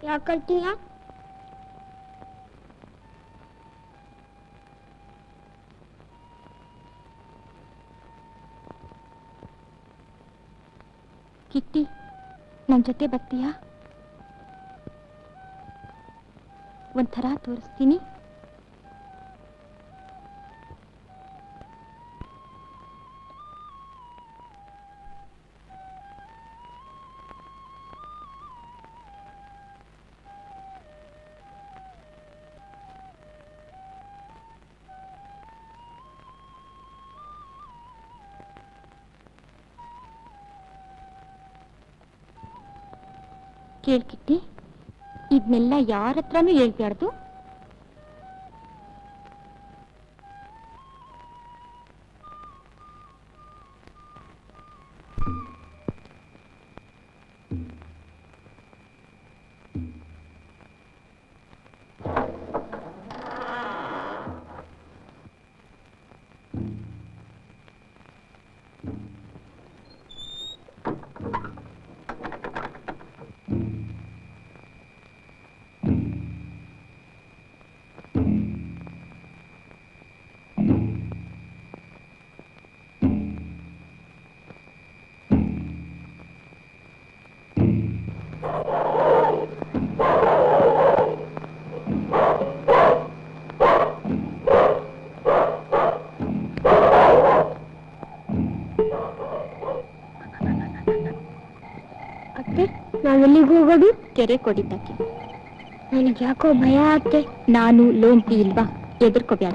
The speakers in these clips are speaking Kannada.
क्या करती हैं? किट्टी नंजते बत्तिया ಒಂಥರ ತೋರಿಸ್ತೀನಿ ಹೇಳ್ಕಿಟ್ಟಿ ಇದನ್ನೆಲ್ಲ ಯಾರ ಹತ್ರನೂ ಹೇಳ್ಬಾರ್ದು ಎಲ್ಲಿಗೂ ಹೋಗೋದು ಕೆರೆ ಕೊಡಿದ್ದಕ್ಕೆ ನನಗೆ ಯಾಕೋ ಭಯ ಆಗುತ್ತೆ ನಾನು ಲೋಂಪಿ ಇಲ್ವಾ ಎದುರ್ಕೋಬೇಡ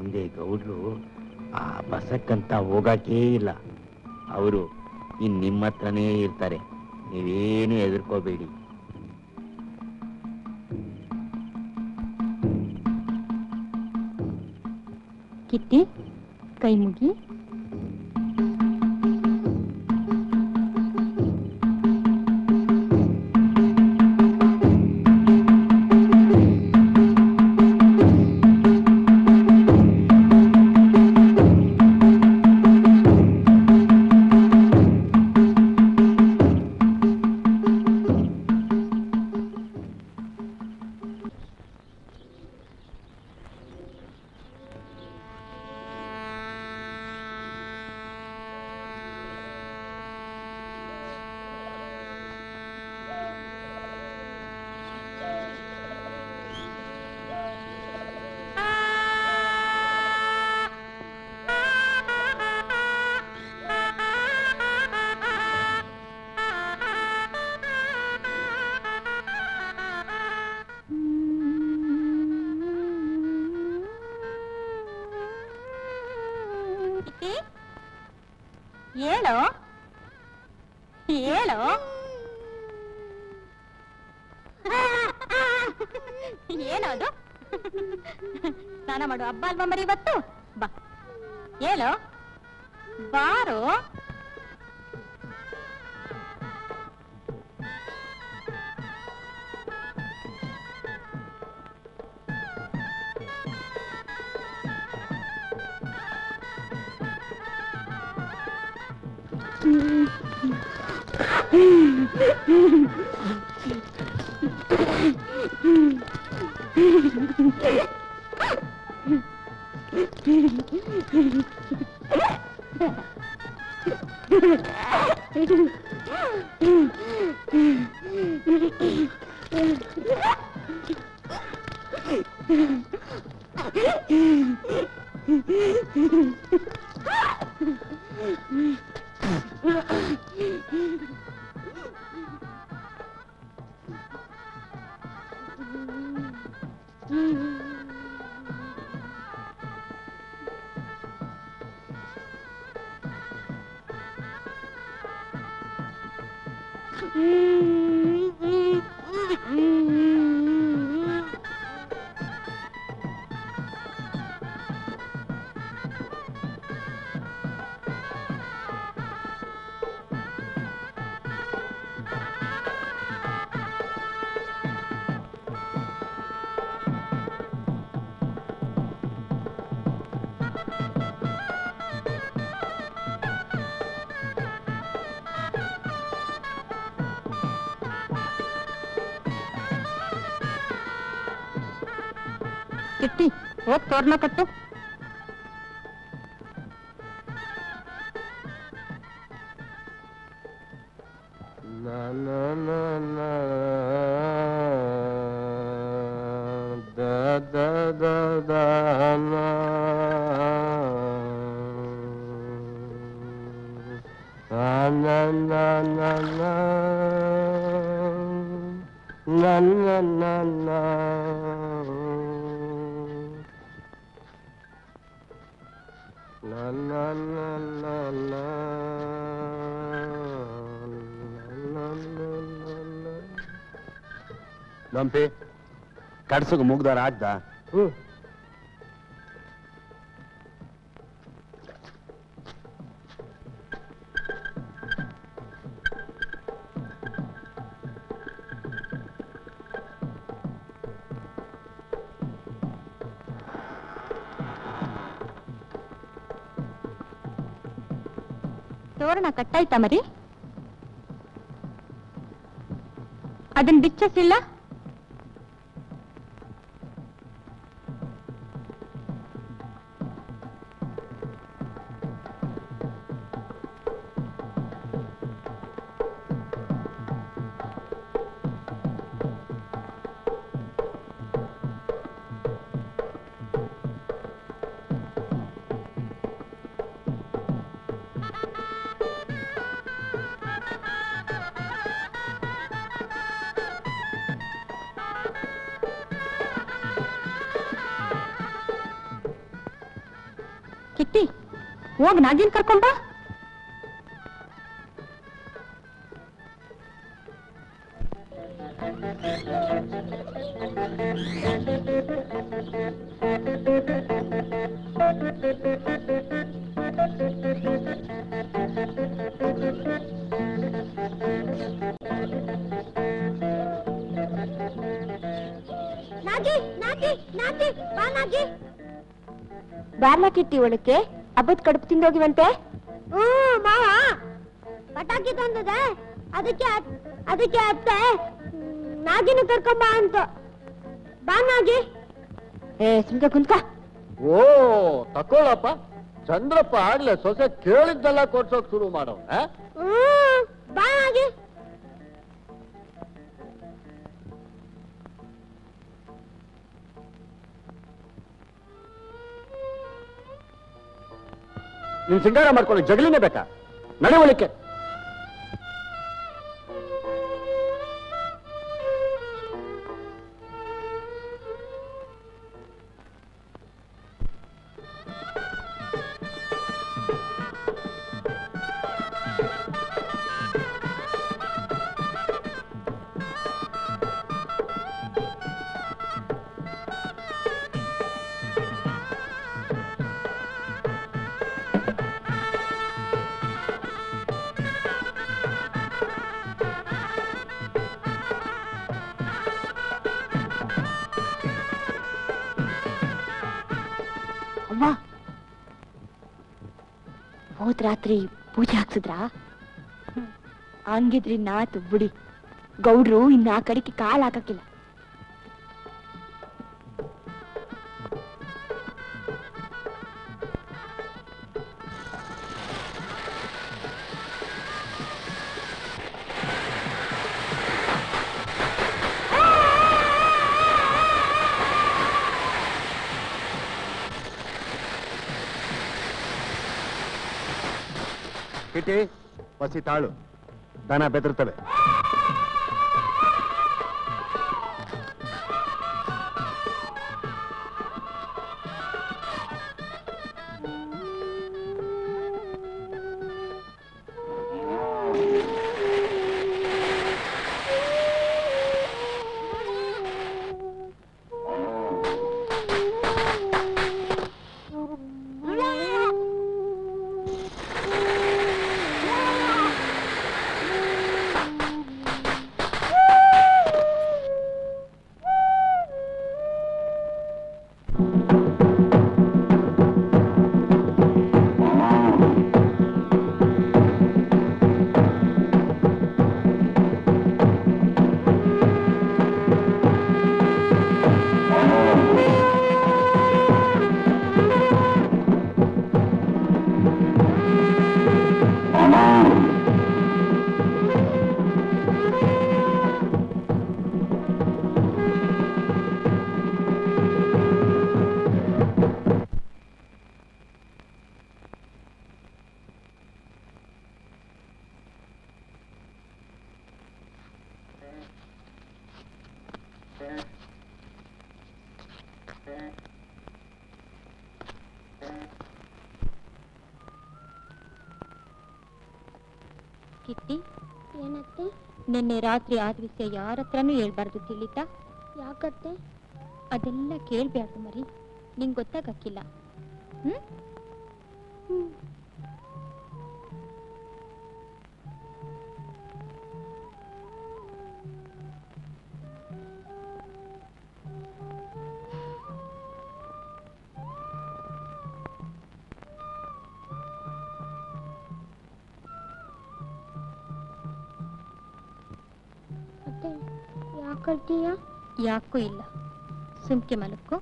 ಮುಂದೆ ಗೌಡ್ರು ಆ ಬಸಕ್ಕಂತ ಹೋಗಕೇ ಇಲ್ಲ, ಅವರು ಇನ್ ನಿಮ್ಮ ಹತ್ರನೇ ಇರ್ತಾರೆ, ನೀವೇನು ಹೆದರ್ಕೋಬೇಡಿ. ಕಿಟ್ಟಿ ಕೈ ಮುಗಿ. तोड़ना कट्टो ನಂಪಿ ಕಡ್ಸಗ ಮುಗ್ದಾರ ಆಜ್ದ ತೋರಣ ಕಟ್ಟಾಯ್ತಾ ಮರಿ ಅದನ್ನ ಬಿಚ್ಚಿಸಿಲ್ಲ ಹೋಗಿ ನಾಗೇನ್ ಕರ್ಕೊಂಡ ಬಾರ್ಲ ಕಿಟ್ಟಿ ಒಳಕ್ಕೆ ಹಬ್ಬದ ಕಡುಪು ತಿಂದೋಗಿವಂತೆ ಮಾವ ಪಟಾಕಿ ತಂದದ ಅದಕ್ಕೆ ಅತ್ತೆ ನಾಗಿನ ಕರ್ಕೊಂಬ ಅಂತ ಬಾ ನಾಗಿ ಸುಮ್ಕ ಕುಂತ್ಕ ಓ ತಕೊಳ್ಳಪ್ಪ ಚಂದ್ರಪ್ಪ ಆಗ್ಲೆ ಸೊಸೆ ಕೇಳಿದ್ದೆಲ್ಲ ಕೊಡ್ಸೋಕ್ ಶುರು ಮಾಡೋಣ ಬಾ ನಾಗಿ ನೀನ್ ಸಿಂಗಾರ ಮಾಡ್ಕೊಳ್ಳಿ ಜಗಲಿನೇ ಬೇಕಾ ನಡೆವಳಿಕೆ ರಾತ್ರಿ ಪೂಜೆ ಹಾಕ್ಸಿದ್ರಾ ಹಂಗಿದ್ರಿ ನಾತು ಬಿಡಿ ಗೌಡ್ರು ಇನ್ನ ಆ ಕಡೆಗೆ ಕಾಲ್ ಹಾಕಕ್ಕಿಲ್ಲ ಕಿಟಿ ಪಸಿ ತಾಳು ದನ ಬೆದರ್ತದೆ. ನಿನ್ನೆ ರಾತ್ರಿ ಆದ ವಿಷಯ ಯಾರ ಹತ್ರನೂ ಹೇಳ್ಬಾರ್ದು ತಿಳಿತಾ? ಯಾಕತ್ತೆ? ಅದೆಲ್ಲ ಕೇಳ್ಬಾರ್ದು ಮರಿ, ನಿಂಗೆ ಗೊತ್ತಾಗಕ್ಕಿಲ್ಲ. ಯಾಕೂ ಇಲ್ಲ, ಸುಮ್ಕೆ ಮಲಕ್ಕೋ.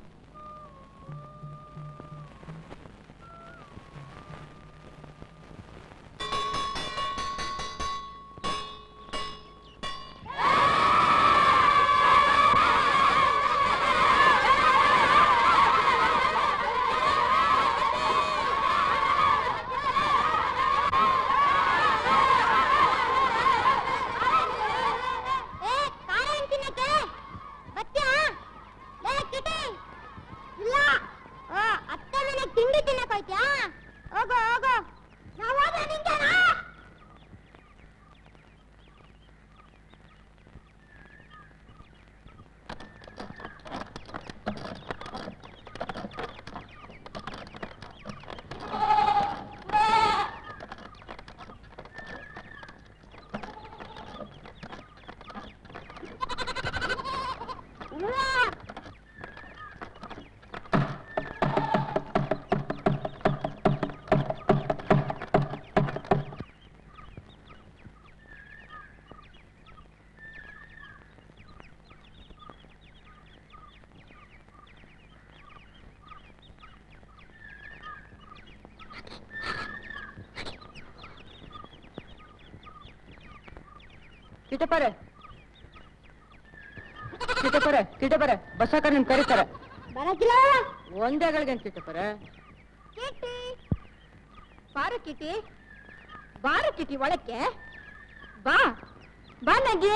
ಕಿಟಪರೆ ಬಸ್ಸಾಕ ನಿಮ್ ಕರೀತಾರೆ ಒಂದೇ ಗಳಿಗೆ. ಕಿಟಪರೆ ಬಾರು ಕಿಟಿ, ಒಳಕ್ಕೆ ಬಾ ಬಾ ನಗಿ.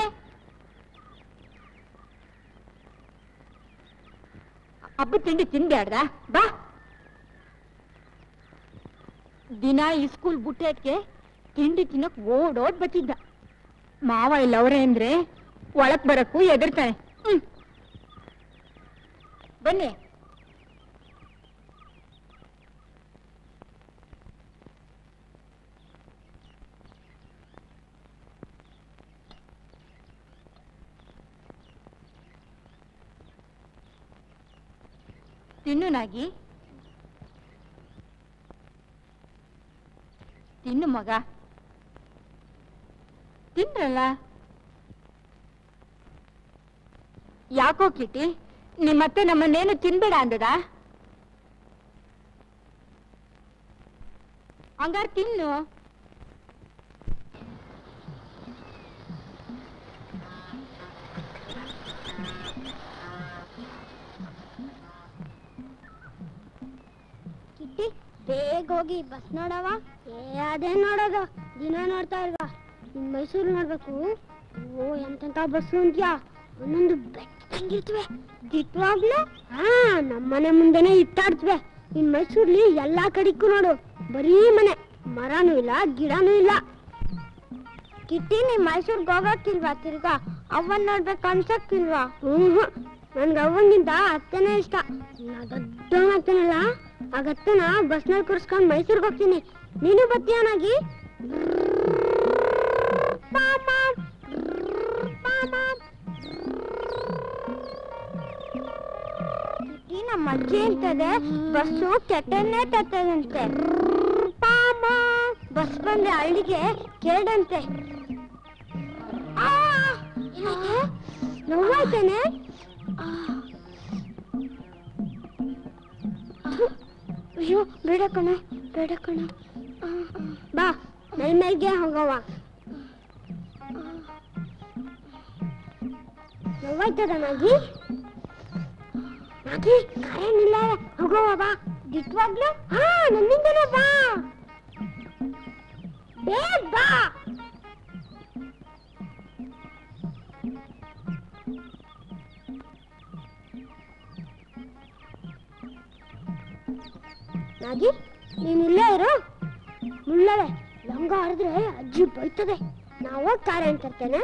ಹಬ್ಬ ತಿಂಡಿ ತಿನ್ಬೇಡ್ದ ಬಾ. ದಿನ ಸ್ಕೂಲ್ ಬುಟ್ಟೆಟ್ಗೆ ತಿಂಡಿ ತಿನ್ನಕ್ ಓಡೋಡ್ ಬತ್ತಿದ್ದ. ಮಾವ ಇಲ್ಲ ಅವರೇ ಅಂದ್ರೆ ಒಳಕ್ ಬರಕ್ಕೂ ಎದುರ್ತಾನೆ. ಬನ್ನಿ ತಿನ್ನು ನಾಗಿ, ತಿನ್ನು ಮಗ, ತಿನ್ರಲ್ಲ. ಯಾಕೋ ಕಿಟಿ, ನಿಮ್ಮತ್ತೆ ನಮ್ಮನ್ನೇನು ತಿನ್ಬೇಡ ಅಂದದ? ಹಂಗಾರ ತಿನ್ನು. ಕಿಟ್ಟಿ ಬೇಗ ಹೋಗಿ ಬಸ್ ನೋಡವ. ಅದೇ ನೋಡೋದು, ದಿನ ನೋಡ್ತಾ ಇಲ್ವಾ? ನಿಮ್ ಮೈಸೂರು ನೋಡ್ಬೇಕು. ಓ ಎಂತ ಬಸ್ಸು ಅಂತ್ಯಾ, ಒಂದೊಂದು ಬೆಟ್ಟಿರ್ತವೆ. ದಿಟ್ವಾಗ್ಲೂ ಹಾ ನಮ್ಮನೆ ಮುಂದೆನೆ ಇಟ್ಟಾಡ್ತವೆ. ನಿಮ್ ಮೈಸೂರ್ಲಿ ಎಲ್ಲಾ ಕಡೆಗೂ ನೋಡು, ಬರೀ ಮನೆ, ಮರನೂ ಇಲ್ಲ, ಗಿಡನೂ ಇಲ್ಲ. ಕಿಟ್ಟಿ, ನಿಮ್ ಮೈಸೂರ್ಗ್ ಹೋಗಕ್ಕಿಲ್ವಾ? ತಿರ್ಗಾ ಅವನ್ ನೋಡ್ಬೇಕು ಅನ್ಸಕ್ಕಿಲ್ವಾ? ಹ್ಮ್, ನನ್ಗೆ ಅವನಿಗಿಂತ ಅತ್ತೆನೇ ಇಷ್ಟ. ನಾಗದ್ದವನಾಗ್ತಾನಲ್ಲ, ಆಗತ್ತನ ಬಸ್ನಲ್ಲಿ ಕೂರಿಸ್ಕೊಂಡು ಮೈಸೂರ್ಗೆ ಹೋಗ್ತೀನಿ. ನೀನು ಬತ್ತಿಯಾನಾಗಿ ನಮ್ಮ ಅಜ್ಜಿ ಅಂತದೆ, ಬಸ್ಸು ಕೆಟ್ಟನ್ನೇ ತರ್ತದಂತೆ. ಬಸ್ ಬಂದ್ರೆ ಹಳ್ಳಿಗೆ ಕೇಳಂತೆ. ನೋವಾಯ್ತಾನೆ. ಅಯ್ಯೋ ಬೇಡ ಕಣ, ಬೇಡ ಕಣ. ಬಾ ನೈಮೇಲ್ಗೆ ಹೋಗವ. ನೋವಾಯ್ತದ ನಾಗಿ? ನಾಗಿ ಕಾಯನಿಲ್ಲ, ಹೋಗವ ಬಾ. ದಿಟ್ವಾಗ್ಲು ಹಾ ನನ್ನಿಂದನೇ ಬಾ, ಬೇಗ ಬಾ. ನಾಗಿ ನೀನ್ ಇಲ್ಲೇ ಇರು. ಮುಳ್ಳಳೆ ಲಂಗ ಹರಿದ್ರೆ ಅಜ್ಜಿ ಬೈತದೆ. ನಾವು ತಾರೆ ಅಂತರ್ತೇನೆ.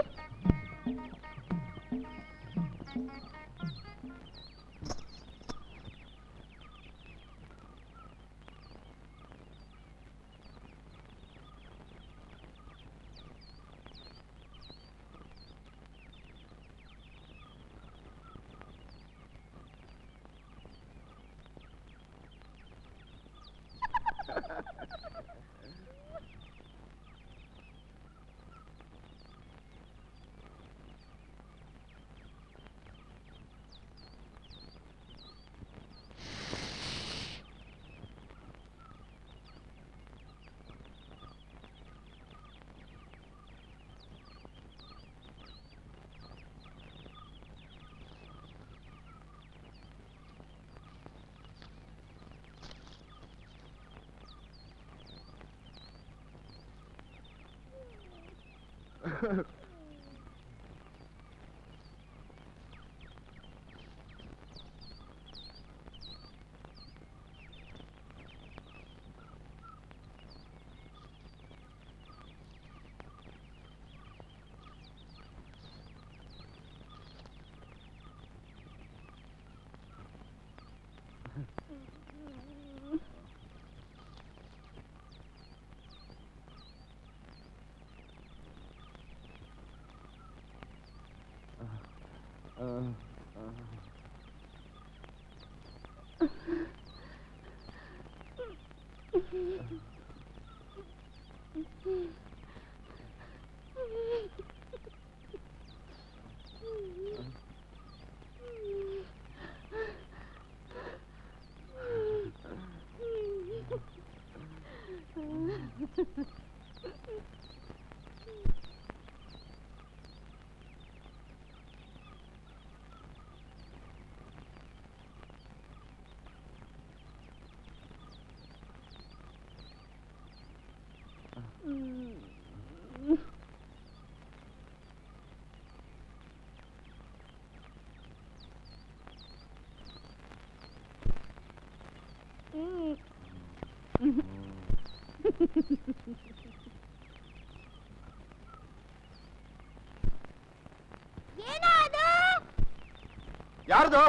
ಯಾರ್ದು?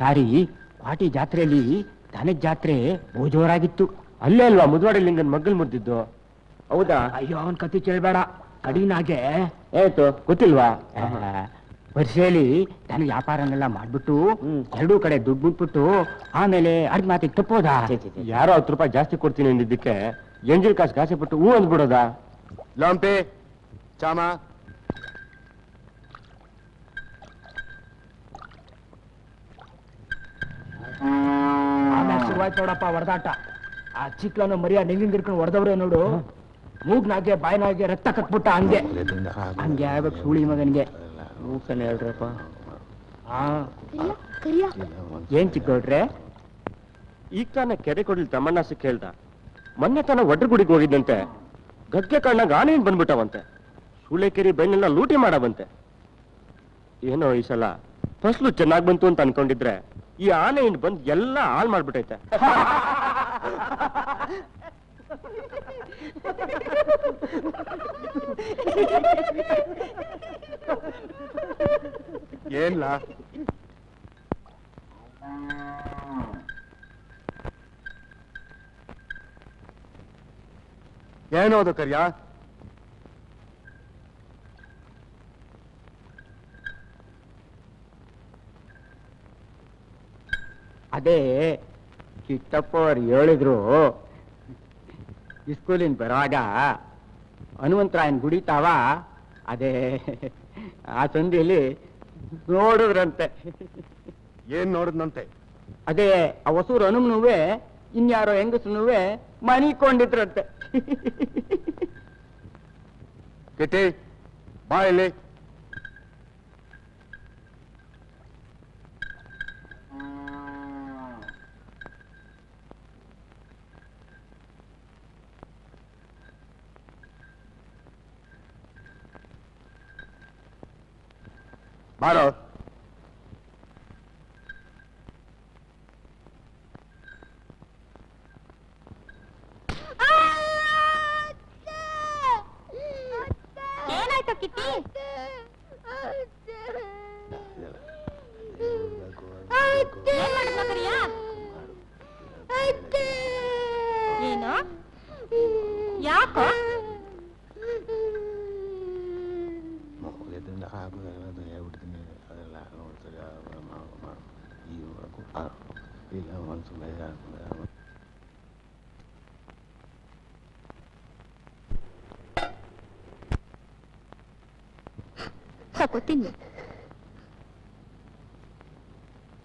सारी क्वाटी जात्रेली धनज जात्रे ಬಹುಜೋರಾಗಿತ್ತು ಅಲ್ಲೇ ಅಲ್ವಾ ಮುದ್ವಾಡಲಿಂಗನ ಮಗ್ಗಲ್ ಮುರಿದಿದ್ದು ಹೌದಾ ಅಯ್ಯೋ ಅವನ ಕಥೆ ಕೇಳಬೇಡ ಕಡಿನಾಗೆ ಏತು ಗೊತ್ತಿಲ್ವಾ ವರ್ಷೇಲಿ ನಾನು ವ್ಯಾಪಾರನೆಲ್ಲ ಮಾಡ್ಬಿಟ್ಟು ಎರಡೂ ಕಡೆ ದುಡ್ಡು ಬಿಟ್ಬಿಟ್ಟು ಆಮೇಲೆ ಅಡ್ ಮಾತಿಗೆ ತಪ್ಪೋದಾ ಯಾರೋ 10 ರೂಪಾಯಿ ಜಾಸ್ತಿ ಕೊಡ್ತೀನಿ ಅಂದಿದ್ದಕ್ಕೆ ಎಂಜಿಲ್ ಕಾಸು ಕಾಸೆ ಬಿಟ್ಟು ಹೂ ಅಂದ್ಬಿಡೋದಾ ಲಾಂಪೆ ಚಾಮ ನೋಡಪ್ಪ ಹೊಡೆದಾಟ ಆ ಚಿಕ್ಕಲನ ಮರಿಯ ನಿಂಗಿಂಗ್ ಹಿಡ್ಕೊಂಡು ಹೊಡೆದವ್ರೆ ನೋಡು ಮೂಗ್ನಾಗೆ ಬಾಯಿನಾಗೆ ರಕ್ತ ಕಟ್ಬಿಟ್ಟ ಹಂಗೆ ಹಂಗೆ ಆಗ್ಬೇಕು ಸೂಳಿ ಮಗನಿಗೆ ಹೇಳ್ರಪ್ಪ ಏನ್ ಚಿಕ್ಕವ್ರೆ ಈಗ ತಾನ ಕೆರೆ ಕೊಡ್ಲಿ ತಮ್ಮಣ್ಣ ಸಿಕ್ಕ ಹೇಳ್ದ ಮೊನ್ನೆ ತಾನ ಒಡ್ರ ಗುಡಿಗೆ ಹೋಗಿದ್ದಂತೆ ಗಗ್ಗೆ ಕಣ್ಣಾಗ ಆನೇನ್ ಬಂದ್ಬಿಟ್ಟವಂತೆ ಸೂಳೆಕೆರೆ ಬೆನ್ನೆಲ್ಲ ಲೂಟಿ ಮಾಡವಂತೆ ಏನೋ ಈ ಸಲ ಫಸಲು ಚೆನ್ನಾಗ್ ಬಂತು ಅಂತ ಅನ್ಕೊಂಡಿದ್ರೆ ಈ ಆನೆ ಇಂಡ್ ಬಂದು ಎಲ್ಲ ಹಾಳು ಮಾಡ್ಬಿಟ್ಟೈತೆ ಏನ್ಲ ಏನೋದು ಕರಿಯ ಅದೇ ಚಿಕ್ಕಪ್ಪ ಅವ್ರು ಹೇಳಿದ್ರು ಸ್ಕೂಲಿನ ಬರಾಗ ಹನುಮಂತರಾಯನ್ ಗುಡಿತಾವ ಅದೇ ಆ ಸಂದಿಯಲ್ಲಿ ನೋಡಿದ್ರಂತೆ ಏನ್ ನೋಡಿದ್ನಂತೆ ಅದೇ ಆ ಹೊಸೂರು ಹನುಮನುವೆ ಇನ್ಯಾರೋ ಹೆಂಗಸನುವೆ ಮನಿಕೊಂಡಿದ್ರಂತೆ ಕಿಟಿ ಬಾಯಲ್ಲಿ ಬಾರೋ ಏನಾಯ್ತು ಕಿಟ್ಟಿ ಏನು ಯಾಕೋ ಕೊತ್ತೀನಿ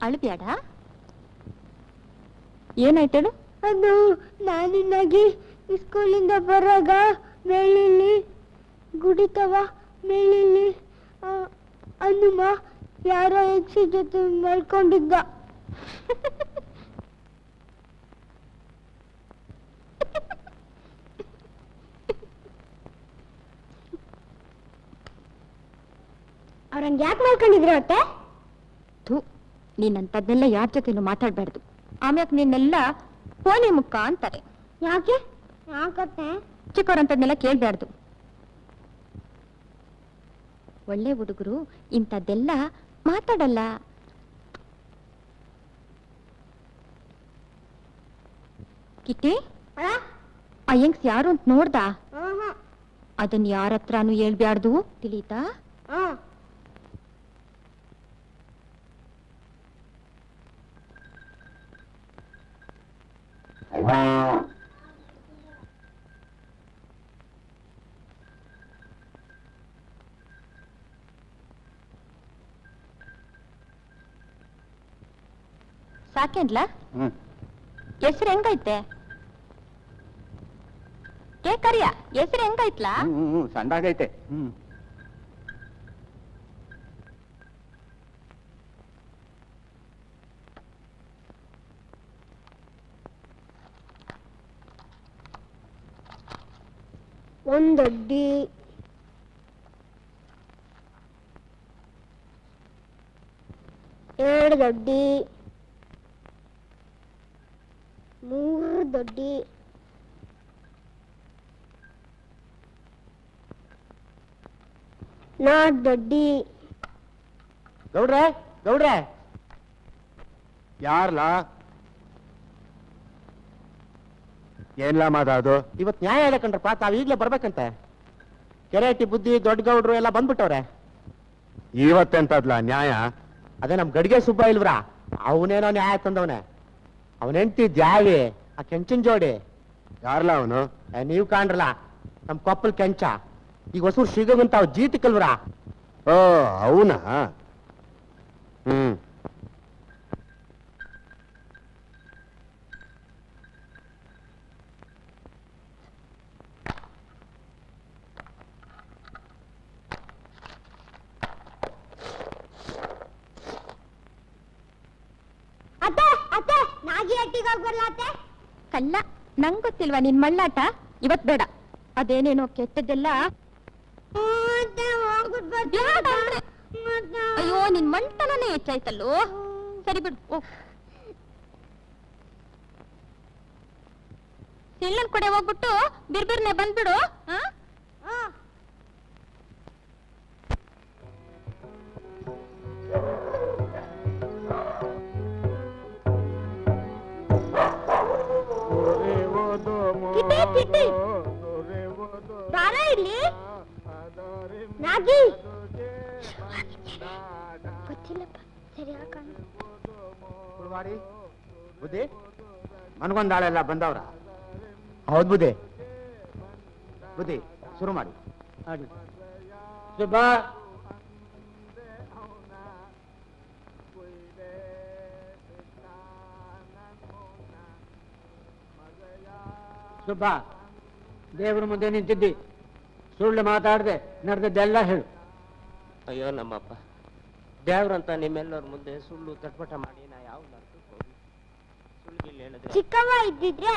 ಅಳಬ್ಯಾಡ ಏನಾಯ್ತಳು ಅದು ನಾನಿನ್ನಾಗಿ ಸ್ಕೂಲಿಂದ ಬರಾಗ ಬೆಳ್ಳಿಲಿ ಗುಡಿತವ ಬೆಳ್ಳಿಲಿ ಹನುಮ ಯಾರೋ ಯಕ್ಷಿ ಜೊತೆ ಮಲ್ಕೊಂಡಿದ್ದ ಅವ್ರಂಗೆ ಯಾಕೆ ಮಲ್ಕೊಂಡಿದ್ರು ಅತ್ತೆ ಥೂ ನೀನಂತದ್ನೆಲ್ಲ ಯಾರ ಜೊತೆನೂ ಮಾತಾಡ್ಬಾರ್ದು ಆಮ್ಯಾಕ್ ನಿನ್ನೆಲ್ಲ ಫೋನಿ ಮುಖ ಅಂತಾರೆ ಯಾಕೆ ಯಾಕತ್ತೆ ಚಿಕ್ಕವ್ರಂತದ್ನೆಲ್ಲ ಕೇಳ್ಬಾರ್ದು ಒಳ್ಳೆ ಹುಡುಗರು ಇಂಥದ್ದೆಲ್ಲ ಮಾತಾಡಲ್ಲ ಕಿಟ್ಟಿ ಅಯ್ಯಂಗ್ಸ್ ಯಾರು ಅಂತ ನೋಡ್ದ ಅದನ್ನ ಯಾರ ಹತ್ರನೂ ಹೇಳ್ಬಾರ್ದು ತಿಳಿತಾ ಸಾಕೇನ್ಲ ಹೆಸರು ಹೆಂಗೈತೆ ಏ ಕರಿಯ ಹೆಸರು ಹೆಂಗೈತ್ಲಾ ಸಣ್ಣಾಗೈತೆ ಒಂದೊಡ್ಡಿ ಎರಡು ದೊಡ್ಡಿ ಮೂರು ದೊಡ್ಡಿ ನಾಲ್ಕು ದೊಡ್ಡಿ. ಗೌಡ್ರೆ ಗೌಡ್ರೆ, ಯಾರ್ಲಾ ಏನ್ಲಾ ಮಾತಾಡೋದು? ಇವತ್ತು ನ್ಯಾಯ ಹೇಳ ಕಂಡ್ರಪ್ಪ, ತಾವ್ ಈಗ್ಲೇ ಬರ್ಬೇಕಂತೆ. ಕೆರೆಟಿ ಬುದ್ಧಿ ದೊಡ್ಡ ಗೌಡ್ರು ಎಲ್ಲ ಬಂದ್ಬಿಟ್ಟವ್ರೆ. ಇವತ್ತೆಂತದ್ಲ ನ್ಯಾಯ? ಅದೇ ನಮ್ ಗಡಿಗೆ ಸುಬ್ಬ ಇಲ್ವ್ರಾ, ಅವನೇನೋ ನ್ಯಾಯ ತಂದವನೆ. ಅವನೆಂಟಿ ದ್ಯಾವಿ, ಆ ಕೆಂಚನ್ ಜೋಡಿ. ಯಾರ್ಲಾ ಅವನು? ನೀವ್ ಕಾಣ್ರಲ್ಲ, ನಮ್ ಕೊಪ್ಪಲ್ ಕೆಂಚ. ಈಗ ಹೊಸೂರು ಶ್ರೀಗಂತ ಅವ್ ಜೀತಕ್ಕಲ್ವ್ರಾ. ಓ ಅವನಾ? ಹ್ಮ್. ಕಲ್ಲ, ನಂಗ್ ಗೊತ್ತಿಲ್ವಾ ನಿನ್ ಮಳ್ಳಾಟ? ಇವತ್ ಬೇಡ, ಅದೇನೇನೋ ಕೆಟ್ಟದ್ದೆಲ್ಲ. ಅಯ್ಯೋ ನಿನ್ ಮಂಟನೇ ಹೆಚ್ಚಾಯ್ತಲ್ಲೋ. ಸರಿ ಬಿಡು, ಎಲ್ಲನ್ ಕಡೆ ಹೋಗ್ಬಿಟ್ಟು ಬಿರ್ಬಿರ್ನೆ ಬಂದ್ಬಿಡು. ಬುದ್ಧಿ ಮನ್ಗೊಂದಾಳೆಲ್ಲ ಬಂದವ್ರ? ಹೌದ್ ಬುದ್ಧಿ. ಬುದ್ಧಿ ಶುರು ಮಾಡಿ. ಶುಭ ಶುಭ, ದೇವ್ರ ಮುಂದೆ ನಿಂತಿದ್ದಿ, ಸುಳ್ಳು ಮಾತಾಡದೆ ನಡೆದದ್ದೆಲ್ಲ ಹೇಳು. ಅಯ್ಯೋ ನಮ್ಮಪ್ಪ, ದೇವ್ರಂತ ನಿಮ್ಮೆಲ್ಲರ ಮುಂದೆ ಸುಳ್ಳು ತಟ್ಪಟ ಮಾಡಿ ನಾ ಯಾವ ಚಿಕ್ಕವ್ವ ಇದ್ದಿದ್ರೆ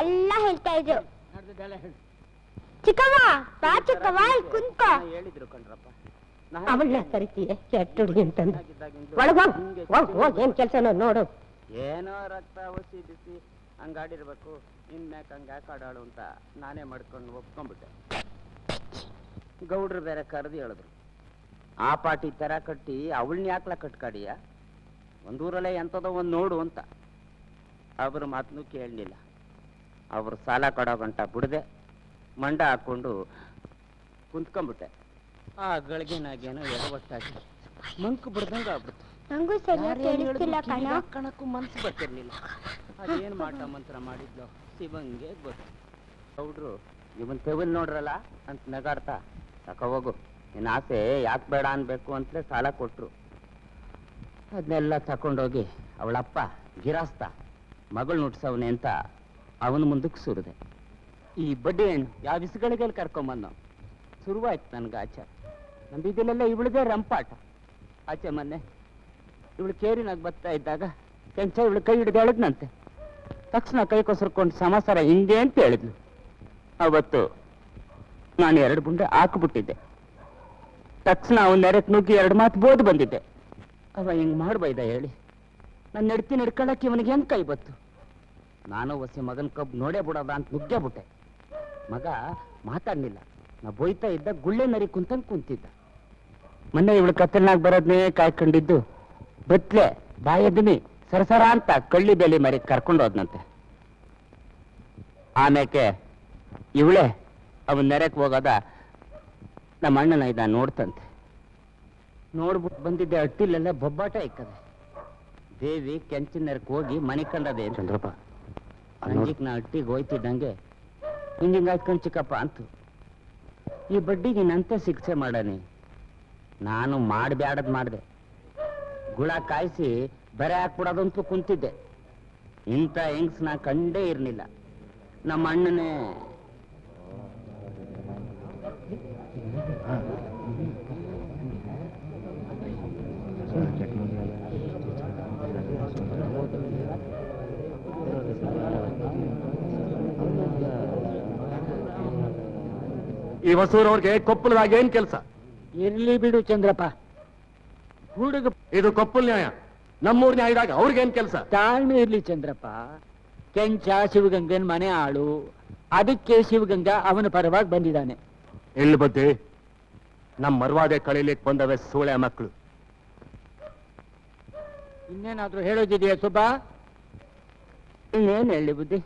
ಎಲ್ಲ ಹೇಳ್ತಾ ಇದ್ರು. ಚಿಕ್ಕವ್ವ ಬಾ ಚಿಕ್ಕವ್ವ ಕುಂತ್ಕೋ ಹೇಳಿದ್ರು ಕಣ್ರಪ್ಪ. ಅವನ್ನ ಕರಿತೀಯ ಕೆಟ್ಟ ಹುಡುಗಿ ಅಂತ ಏನ್ ಕೆಲಸನೋ ನೋಡು. ಏನೋ ರಕ್ತ ಹೊಸಿ ಬಿಸಿ ಹಂಗಾಡಿರ್ಬೇಕು, ಇನ್ಮ್ಯಾಕ ಹಂಗಾಕಾಡಾಳು ಅಂತ ನಾನೇ ಮಾಡ್ಕೊಂಡು ಒಪ್ಕೊಂಡ್ಬಿಟ್ಟೆ. ಗೌಡ್ರು ಬೇರೆ ಕರೆದು ಹೇಳಿದ್ರು, ಆ ಪಾಟಿ ತರ ಕಟ್ಟಿ ಅವಳನ್ನ ಯಾಕ್ಲ ಕಟ್ಕಾಡಿಯ, ಒಂದೂರಲ್ಲೇ ಎಂಥದೋ ಒಂದು ನೋಡು ಅಂತ. ಅವ್ರ ಮಾತನ್ನು ಕೇಳಲಿಲ್ಲ. ಅವರು ಸಾಲ ಕೊಡೋ ಗಂಟ ಬಿಡದೆ ಮಂಡ ಹಾಕ್ಕೊಂಡು ಕುಂತ್ಕೊಂಡ್ಬಿಟ್ಟೆ. ಆ ಗಳಿಗೆನಾಗೇನೋ ಒಟ್ಟಾಗಿ ಮಂಕು ಬಿಡ್ದಂಗೆ ಆಗ್ಬಿಡ್ತು. ಕಣಕ್ಕೂ ಮನ್ಸು ಬರ್ತಿರ್ಲಿಲ್ಲ. ಅದೇನು ಮಾಟ ಮಂತ್ರ ಮಾಡಿದ್ಲು ಶಿವಂಗೆ ಗೊತ್ತು. ಗೌಡ್ರು ಇವನ್ ತೆವಲ್ ನೋಡ್ರಲ್ಲ ಅಂತ ನಗಾಡ್ತಾ, ತಕ ಹೋಗು ನಿನ್ನ ಆಸೆ ಯಾಕೆ ಬೇಡ ಅನ್ಬೇಕು ಅಂತಲೇ ಸಾಲ ಕೊಟ್ರು. ಅದನ್ನೆಲ್ಲ ತಕೊಂಡೋಗಿ ಅವಳಪ್ಪ ಗಿರಾಸ್ತ ಮಗಳು ನುಡ್ಸವನೆ ಅಂತ ಅವನ ಮುಂದಕ್ಕೆ ಸುರಿದೆ. ಈ ಬಡ್ಡಿ ಹೆಣ್ಣು ಯಾವ ಬಿಸಿಗಳಿಗೆಲ್ಲಿ ಕರ್ಕೊಂಬಂದು ಶುರುವಾಯ್ತು ನನ್ಗೆ ಆಚಾರ. ನಮ್ಮ ಬೀದಿಲೆಲ್ಲ ಇವಳಿಗೆ ರಂಪಾಟ. ಆಚೆ ಮೊನ್ನೆ ಇವಳು ಕೇರಿನಾಗ ಬರ್ತಾ ಇದ್ದಾಗ ಕೆಂಚ ಇವಳು ಕೈ ಹಿಡಿದು ಹೇಳಿದ್ನಂತೆ. ತಕ್ಷಣ ಕೈ ಕೊಸರ್ಕೊಂಡು ಸಮಾಚಾರ ಹಿಂಗೆ ಅಂತ ಹೇಳಿದ್ಲು. ಅವತ್ತು ನಾನು 2 ಗುಂಡೆ ಹಾಕ್ಬಿಟ್ಟಿದ್ದೆ. ತಕ್ಷಣ ಅವನ ನೆರೆಕ್ ನುಗ್ಗಿ 2 ಮಾತು ಬೋದ್ ಬಂದಿದ್ದೆ. ಅವ ಹಿಂಗೆ ಮಾಡ್ಬೈದ ಹೇಳಿ, ನಾನು ನಡ್ತಿ ನಡ್ಕೊಳ್ಳೋಕೆ ಇವನಿಗೆ ಹೆಂಗೆ ಕೈ ಬತ್ತು? ನಾನು ಹೊಸ ಮಗನ ಕಬ್ಬು ನೋಡೇ ಬಿಡೋದ ಅಂತ ನುಗ್ಗೇ ಬಿಟ್ಟೆ. ಮಗ ಮಾತಾಡ್ಲಿಲ್ಲ. ನಾ ಬೋಯ್ತಾ ಇದ್ದ, ಗುಳ್ಳೆ ನರಿ ಕುಂತಂಗೆ ಕುಂತಿದ್ದ. ಮೊನ್ನೆ ಇವಳು ಕತ್ತಲ್ನಾಗ ಬರೋದನ್ನೇ ಕಾಯ್ಕೊಂಡಿದ್ದು, ಬತ್ಲೆ ಬಾಯದ್ಮಿ ಸರಸರ ಅಂತ ಕಳ್ಳಿ ಬೇಲಿ ಮರಿ ಕರ್ಕೊಂಡು ಹೋದ್ನಂತೆ. ಆಮೇಕೆ ಇವಳೆ ಅವನ ನೆರೆಕ್ ಹೋಗೋದ ನಮ್ಮ ಅಣ್ಣನ ಇದ್ದ ನೋಡ್ತಂತೆ. ನೋಡ್ಬಿಟ್ಟು ಬಂದಿದ್ದೆ, ಅಟ್ಟಿಲೆಲ್ಲ ಬೊಬ್ಬಾಟ ಇಕ್ಕದೆ. ದೇವಿ ಕೆಂಚಿನ ನೆರಕ್ ಹೋಗಿ ಮನೆ ಕಂಡದೆ ಚಂದ್ರಪ್ಪ. ಅಂಜಿಕ್ ನಾ ಅಟ್ಟಿಗೆ ಹೋಯ್ತಿದ್ದಂಗೆ ಹಿಂಗಾಯ್ಕೊಂಡು ಚಿಕ್ಕಪ್ಪ ಅಂತು. ಈ ಬಡ್ಡಿಗೆ ನಂತೆ ಶಿಕ್ಷೆ ಮಾಡಾನಿ. ನಾನು ಮಾಡಬೇಡದ್ ಮಾಡಿದೆ. ಗುಳ ಕಾಯಿಸಿ ಬರೆ ಹಾಕ್ಬಿಡೋದಂತೂ ಕುಂತಿದ್ದೆ. ಇಂಥ ಹೆಂಗ್ಸ್ ನಾ ಕಂಡೇ ಇರ್ಲಿಲ್ಲ. ನಮ್ಮ ಅಣ್ಣನೇ इवसूरवर्गे कोप्पलदागे एन केलस इरली बिडु चंद्रप्पा गूडुगे इदु कोप्पल न्याय नम्मूर न्यायदाग अवरिगे एन केलस ताळ्मे इरली चंद्रप्पा केंच शिवगंगन मने आळु अदक्के शिवगंगा अवन परवाग बंदिदाने एल्ल बद्दे नम्म मरवादे कळियलिक्के बंदवे सूळे मक्कळु ಇನ್ನೇನಾದರೂ ಹೇಳೋದಿದೆಯಾ ಸುಬ್ಬಾ? ಇನ್ನೇನು ಹೇಳಿ ಬುದ್ಧಿ?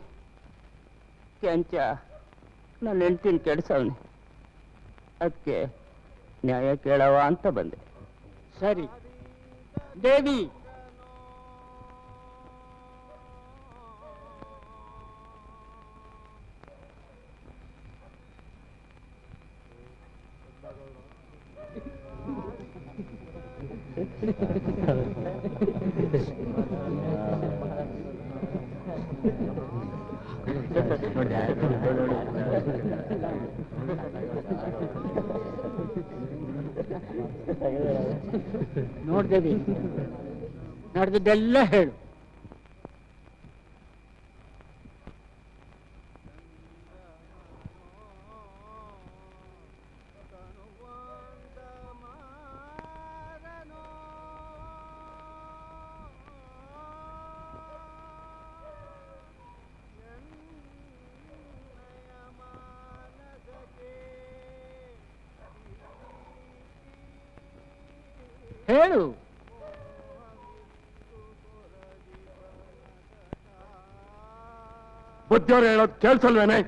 ಕೆಂಚ ನಾನು ಹೆಂಡ್ತೀನಿ ಕೆಡಿಸವನೆ, ಅದಕ್ಕೆ ನ್ಯಾಯ ಕೇಳವ ಅಂತ ಬಂದೆ. ಸರಿ ದೇವಿ, ನೋಡ್ದೇವಿ ನಡೆದಿದ್ದೆಲ್ಲ ಹೇಳು. ಹೇಳು ಬುದ್ಧಿಯವ್ರು, ಹೇಳೋದು ಕೇಳಿಸಲ್ವೇನೆ?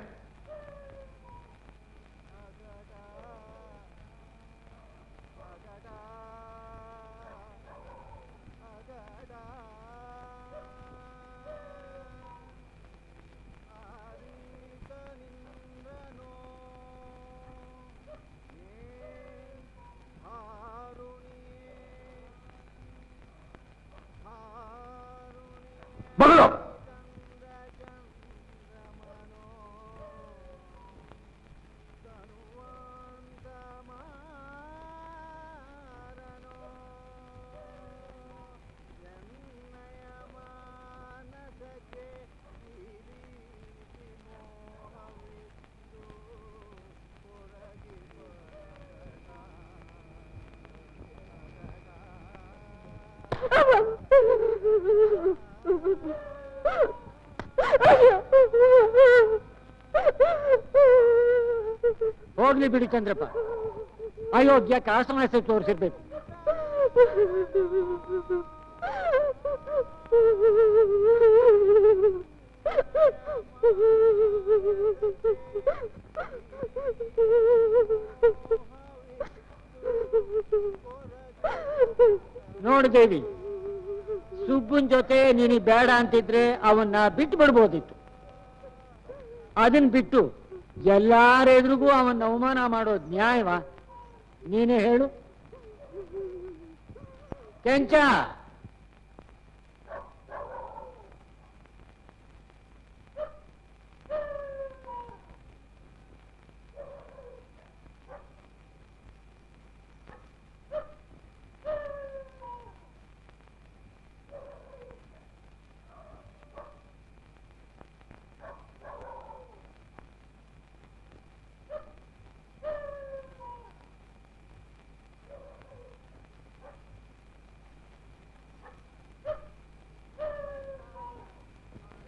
ಹೋಗ್ಲಿ ಬಿಡಿ ಚಂದ್ರಪ್ಪ, ಅಯೋಗ್ಯ ಕಾಸಮನಸೆ ತೋರಿಸಿರ್ಬೇಕು. ನೋಡಿ ದೇವಿ, ಸುಬ್ಬನ್ ಜೊತೆ ನೀನು ಬೇಡ ಅಂತಿದ್ರೆ ಅವನ್ನ ಬಿಟ್ಟು ಬಿಡ್ಬೋದಿತ್ತು. ಅದನ್ನ ಬಿಟ್ಟು ಎಲ್ಲಾರ ಎದುರಿಗೂ ಅವನ್ನ ಅವಮಾನ ಮಾಡೋದು ನ್ಯಾಯವಾ? ನೀನೇ ಹೇಳು ಕೆಂಚ.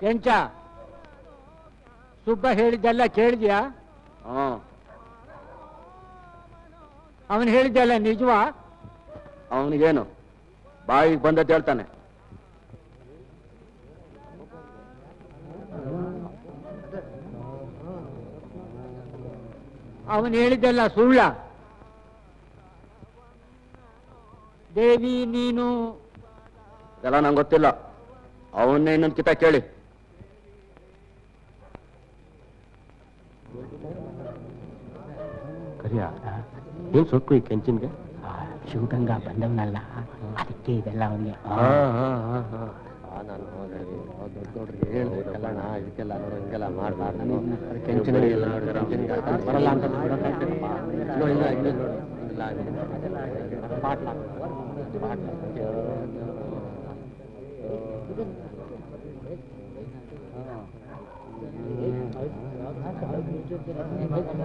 ಕೆಂಚ, ಸುಬ್ಬ ಹೇಳಿದ್ದೆಲ್ಲ ಕೇಳಿದ್ಯಾ? ಅವನು ಹೇಳಿದ್ದೆಲ್ಲ ನಿಜವಾ? ಅವನಿಗೇನು ಬಾಯಿಗೆ ಬಂದದ್ದು ಹೇಳ್ತಾನೆ. ಅವನು ಹೇಳಿದ್ದೆಲ್ಲ ಸುಳ್ಳ? ದೇವಿ, ನೀನು ಎಲ್ಲ ನಂಗೆ ಗೊತ್ತಿಲ್ಲ, ಅವನ್ನೇ ಇನ್ನೊಂದು ಕಿತ ಕೇಳಿ. ಏನ್ ಸೊಕ್ಕು ಈ ಕೆಂಚನ್ಗೆ? ಶಿವಗಂಗಾ ಬಂದವನಲ್ಲ, ಅದಕ್ಕೆ ಇದೆಲ್ಲ ಅವನಿಗೆ.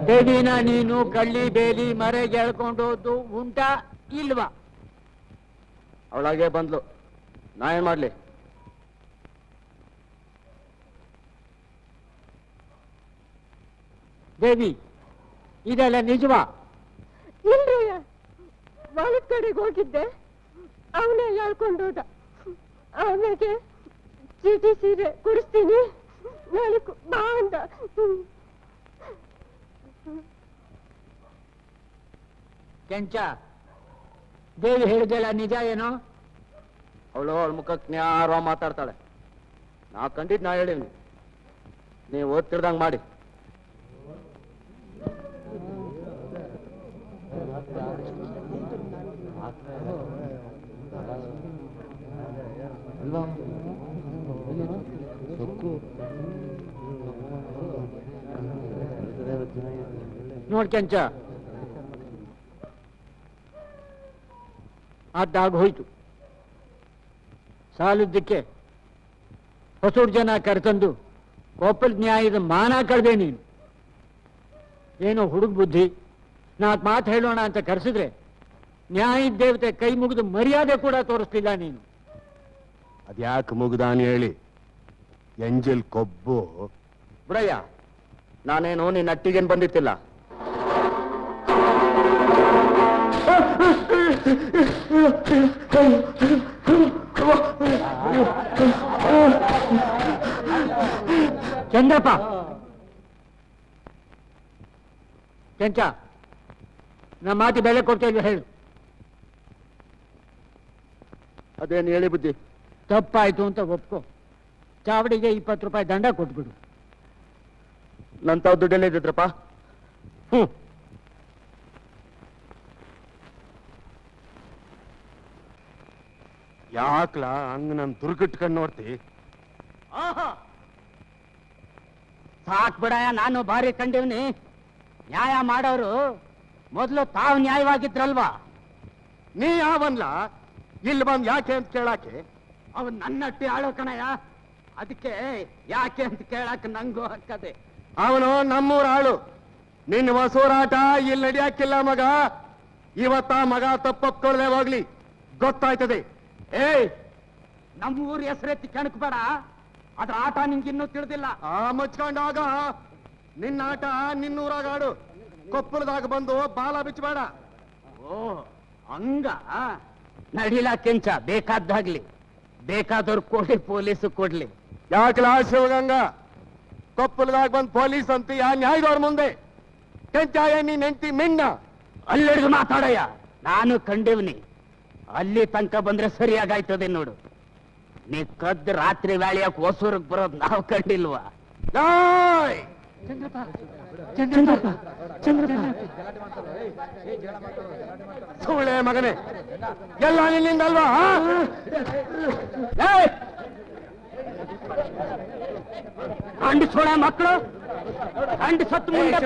ದೇವಿನ ನೀನು ಕಳ್ಳಿ ಬೇಲಿ ಮರೆಗೆ ಎಳ್ಕೊಂಡೋದು ಉಂಟಾ ಇಲ್ವಾ? ಅವಳಾಗೆ ಬಂದ್ಲು, ನಾ ಏನ್ ಮಾಡ್ಲಿ? ದೇವಿ, ಇದೆಲ್ಲ ನಿಜವಾ? ಇಲ್ರಯ್ಯ, ಹೊಲದ ಕಡೆಗೆ ಹೋಗಿದ್ದೆ, ಅವನೇ ಹೇಳ್ಕೊಂಡೋದ. ಅವನಿಗೆ ಚೀಟಿ ಸೀರೆ ಕುಡಿಸ್ತೀನಿ ನಾಳೆ ಬಾ ಅಂದ. ಕೆಂಚ, ದೇವಿ ಹೇಳಿದೆಲ್ಲ ನಿಜ ಏನೋ? ಅವಳು ಅವಳ ಮುಖಕ್ಕೆ ನ್ಯಾರೋ ಮಾತಾಡ್ತಾಳೆ. ನಾ ಕಂಡಿದ್ ನಾ ಹೇಳಿವ್ನಿ, ನೀವು ಓದ್ತಿರ್ದಂಗೆ ಮಾಡಿ. ನೋಡ್ ಕೆಂಚ, ಅದ್ದಾಗ ಹೋಯ್ತು. ಸಾಲದ್ದಕ್ಕೆ ಹೊಸೂರು ಜನ ಕರೆತಂದು ಕೊಪ್ಪಲ್ ನ್ಯಾಯದ ಮಾನ ಕಳೆದೆ ನೀನು. ಏನೋ ಹುಡುಗ ಬುದ್ಧಿ, ನಾಲ್ಕು ಮಾತು ಹೇಳೋಣ ಅಂತ ಕರೆಸಿದ್ರೆ ನ್ಯಾಯದ ದೇವತೆ ಕೈ ಮುಗಿದು ಮರ್ಯಾದೆ ಕೂಡ ತೋರಿಸ್ಲಿಲ್ಲ ನೀನು. ಅದ್ಯಾಕೆ ಮುಗ್ದಾನು ಹೇಳಿ? ಎಂಜಲ್ ಕೊಬ್ಬು ಬಿಡಯ್ಯ, ನಾನೇನು ನಿನ್ನ ಅಟ್ಟಿಗೇನು ಬಂದಿತ್ತಿಲ್ಲ. ಚಂದ್ರಪ್ಪ, ಕೆಂಚ, ನಮ್ಮ ಮಾತಿ ಬೆಲೆ ಕೊಡ್ತಾ ಇಲ್ವ ಹೇಳು? ಅದೇನು ಹೇಳಿ ಬುದ್ಧಿ? ತಪ್ಪಾಯ್ತು ಅಂತ ಒಪ್ಕೊ, ಚಾವಡಿಗೆ 20 ರೂಪಾಯಿ ದಂಡ ಕೊಟ್ಬಿಡು. ನನ್ನ ತಾವು ದುಡ್ಡಲ್ಲೇ ಇದ್ರಪ್ಪ. ಹ್ಞೂ, ಯಾಕ್ಲ ಹಂಗ ನನ್ ದುರ್ಗಿಟ್ಕೊಂಡು ನೋಡ್ತಿ? ಸಾಕ್ ಬಿಡಾಯ, ನಾನು ಭಾರಿ ಕಂಡಿವ್ನಿ. ನ್ಯಾಯ ಮಾಡೋರು ಮೊದಲು ತಾವು ನ್ಯಾಯವಾಗಿದ್ರಲ್ವಾ? ನೀ ಯಾವನ್ಲ ಇಲ್ಲಿ ಬಂದ್ ಯಾಕೆ ಅಂತ ಕೇಳಾಕೆ? ಅವನ್ ನನ್ನಟ್ಟಿ ಆಳೋ ಕಣಯ್ಯ, ಅದಕ್ಕೆ ಯಾಕೆ ಅಂತ ಕೇಳಾಕ ನಂಗೂ ಹಾಕದೆ. ಅವನು ನಮ್ಮೂರ ಆಳು, ನಿನ್ನ ಹೊಸೂರಾಟ ಇಲ್ಲಿ ನಡಿಯಾಕಿಲ್ಲ ಮಗ. ಇವತ್ತ ಮಗ ತಪ್ಪೊಪ್ಕೊಳ್ಳದೆ ಹೋಗ್ಲಿ, ಗೊತ್ತಾಯ್ತದೆ. ಏಯ್, ನಮ್ಮ ಊರ್ ಹೆಸರೆತ್ತಿ ಕಣಕ್ಬೇಡ, ಅದ್ರ ಆಟ ನಿನ್ಗಿನ್ನೂ ತಿಳಿದಿಲ್ಲ. ಆ ಮುಚ್ಕೊಂಡಾಗ ನಿನ್ನ ಆಟ ನಿನ್ನೂರಾಗ ಆಡು, ಕೊಪ್ಪಳದಾಗ ಬಂದು ಬಾಲ ಬಿಚ್ಚಬೇಡ. ಓ ಹಂಗ ನಡಿಲ ಕೆಂಚ, ಬೇಕಾದ್ದಾಗ್ಲಿ, ಬೇಕಾದವ್ರು ಕೊಡ್ಲಿ, ಪೊಲೀಸು ಕೊಡ್ಲಿ. ಯಾಕಲ ಶಿವಗಂಗ ಕೊಪ್ಪಳದಾಗ ಬಂದ್ ಪೊಲೀಸ್ ಅಂತ ಯಾ ನ್ಯಾಯದವ್ರ ಮುಂದೆ ಕೆಂಚಾಯ ನೀನ್ ಹೆಂಡ್ತಿ ಮಿನ್ನ? ಅಲ್ಲಿಡ್ದು ಮಾತಾಡಯ್ಯ, ನಾನು ಕಂಡಿವ್ನಿ. ಅಲ್ಲಿ ತನಕ ಬಂದ್ರೆ ಸರಿಯಾಗಾಯ್ತದೆ ನೋಡು. ನೀ ಕದ್ದು ರಾತ್ರಿ ವ್ಯಾಳಿಯಾಗಿ ಹೊಸೂರ್ಗ್ ಬರೋದ್ ನಾವು ಕಂಡಿಲ್ವಾ? ಸುಳೆ ಮಗನೇ, ಎಲ್ಲ ನಿನ್ನಿಂದ ಅಲ್ವಾ? ಅಂಡ್ ಸೋಳ ಮಕ್ಕಳು ಅಂಡ್ ಸತ್ತು ಮುಂದೆ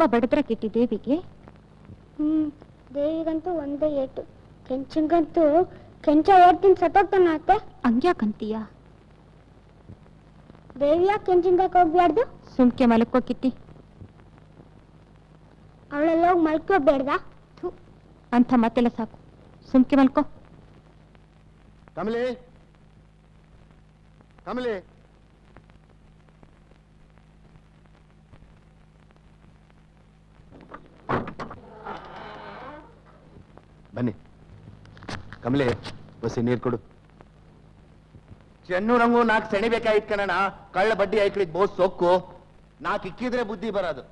ತುಂಬಾ ಬಡತರ ಕಿಟ್ಟಿ ದೇವಿಗೆ. ದೇವಿಗಂತೂ ಒಂದೇ ಏಟು, ಕೆಂಚಂಗಂತೂ ಕೆಂಚ ಓಡ್ತೀನಿ ಸತ್ತೋಗ್ತಾನ ಅತ್ತೆ. ಹಂಗ್ಯಾಕಂತೀಯ? ದೇವಿಯ ಕೆಂಚಂಗಕ್ಕೆ ಹೋಗ್ಬಾರ್ದು? ಸುಮ್ಕೆ ಮಲಕೋ ಕಿಟ್ಟಿ, ಅವಳೆಲ್ಲ ಹೋಗಿ ಮಲ್ಕೋಬೇಡ್ದ ಅಂತ ಮತ್ತೆಲ್ಲ ಸಾಕು, ಸುಮ್ಕೆ ಮಲ್ಕೋ. ಕಮಲಿ ಕಮಲಿ ಬನ್ನಿ. ಕಮಲೆ ಬಸ್ಸಿ ನೀರ್ ಕೊಡು. ಚೆನ್ನೂರಂಗು ನಾಕ್ ಸೆಣಿಬೇಕಾಯ್ತು ಕಣಣ, ಕಳ್ಳ ಬಡ್ಡಿ ಐಕ್ಳಿಗೆ ಬೋಸ್ ಸೊಕ್ಕು, ನಾಕ್ ಇಕ್ಕಿದ್ರೆ ಬುದ್ಧಿ ಬರೋದು.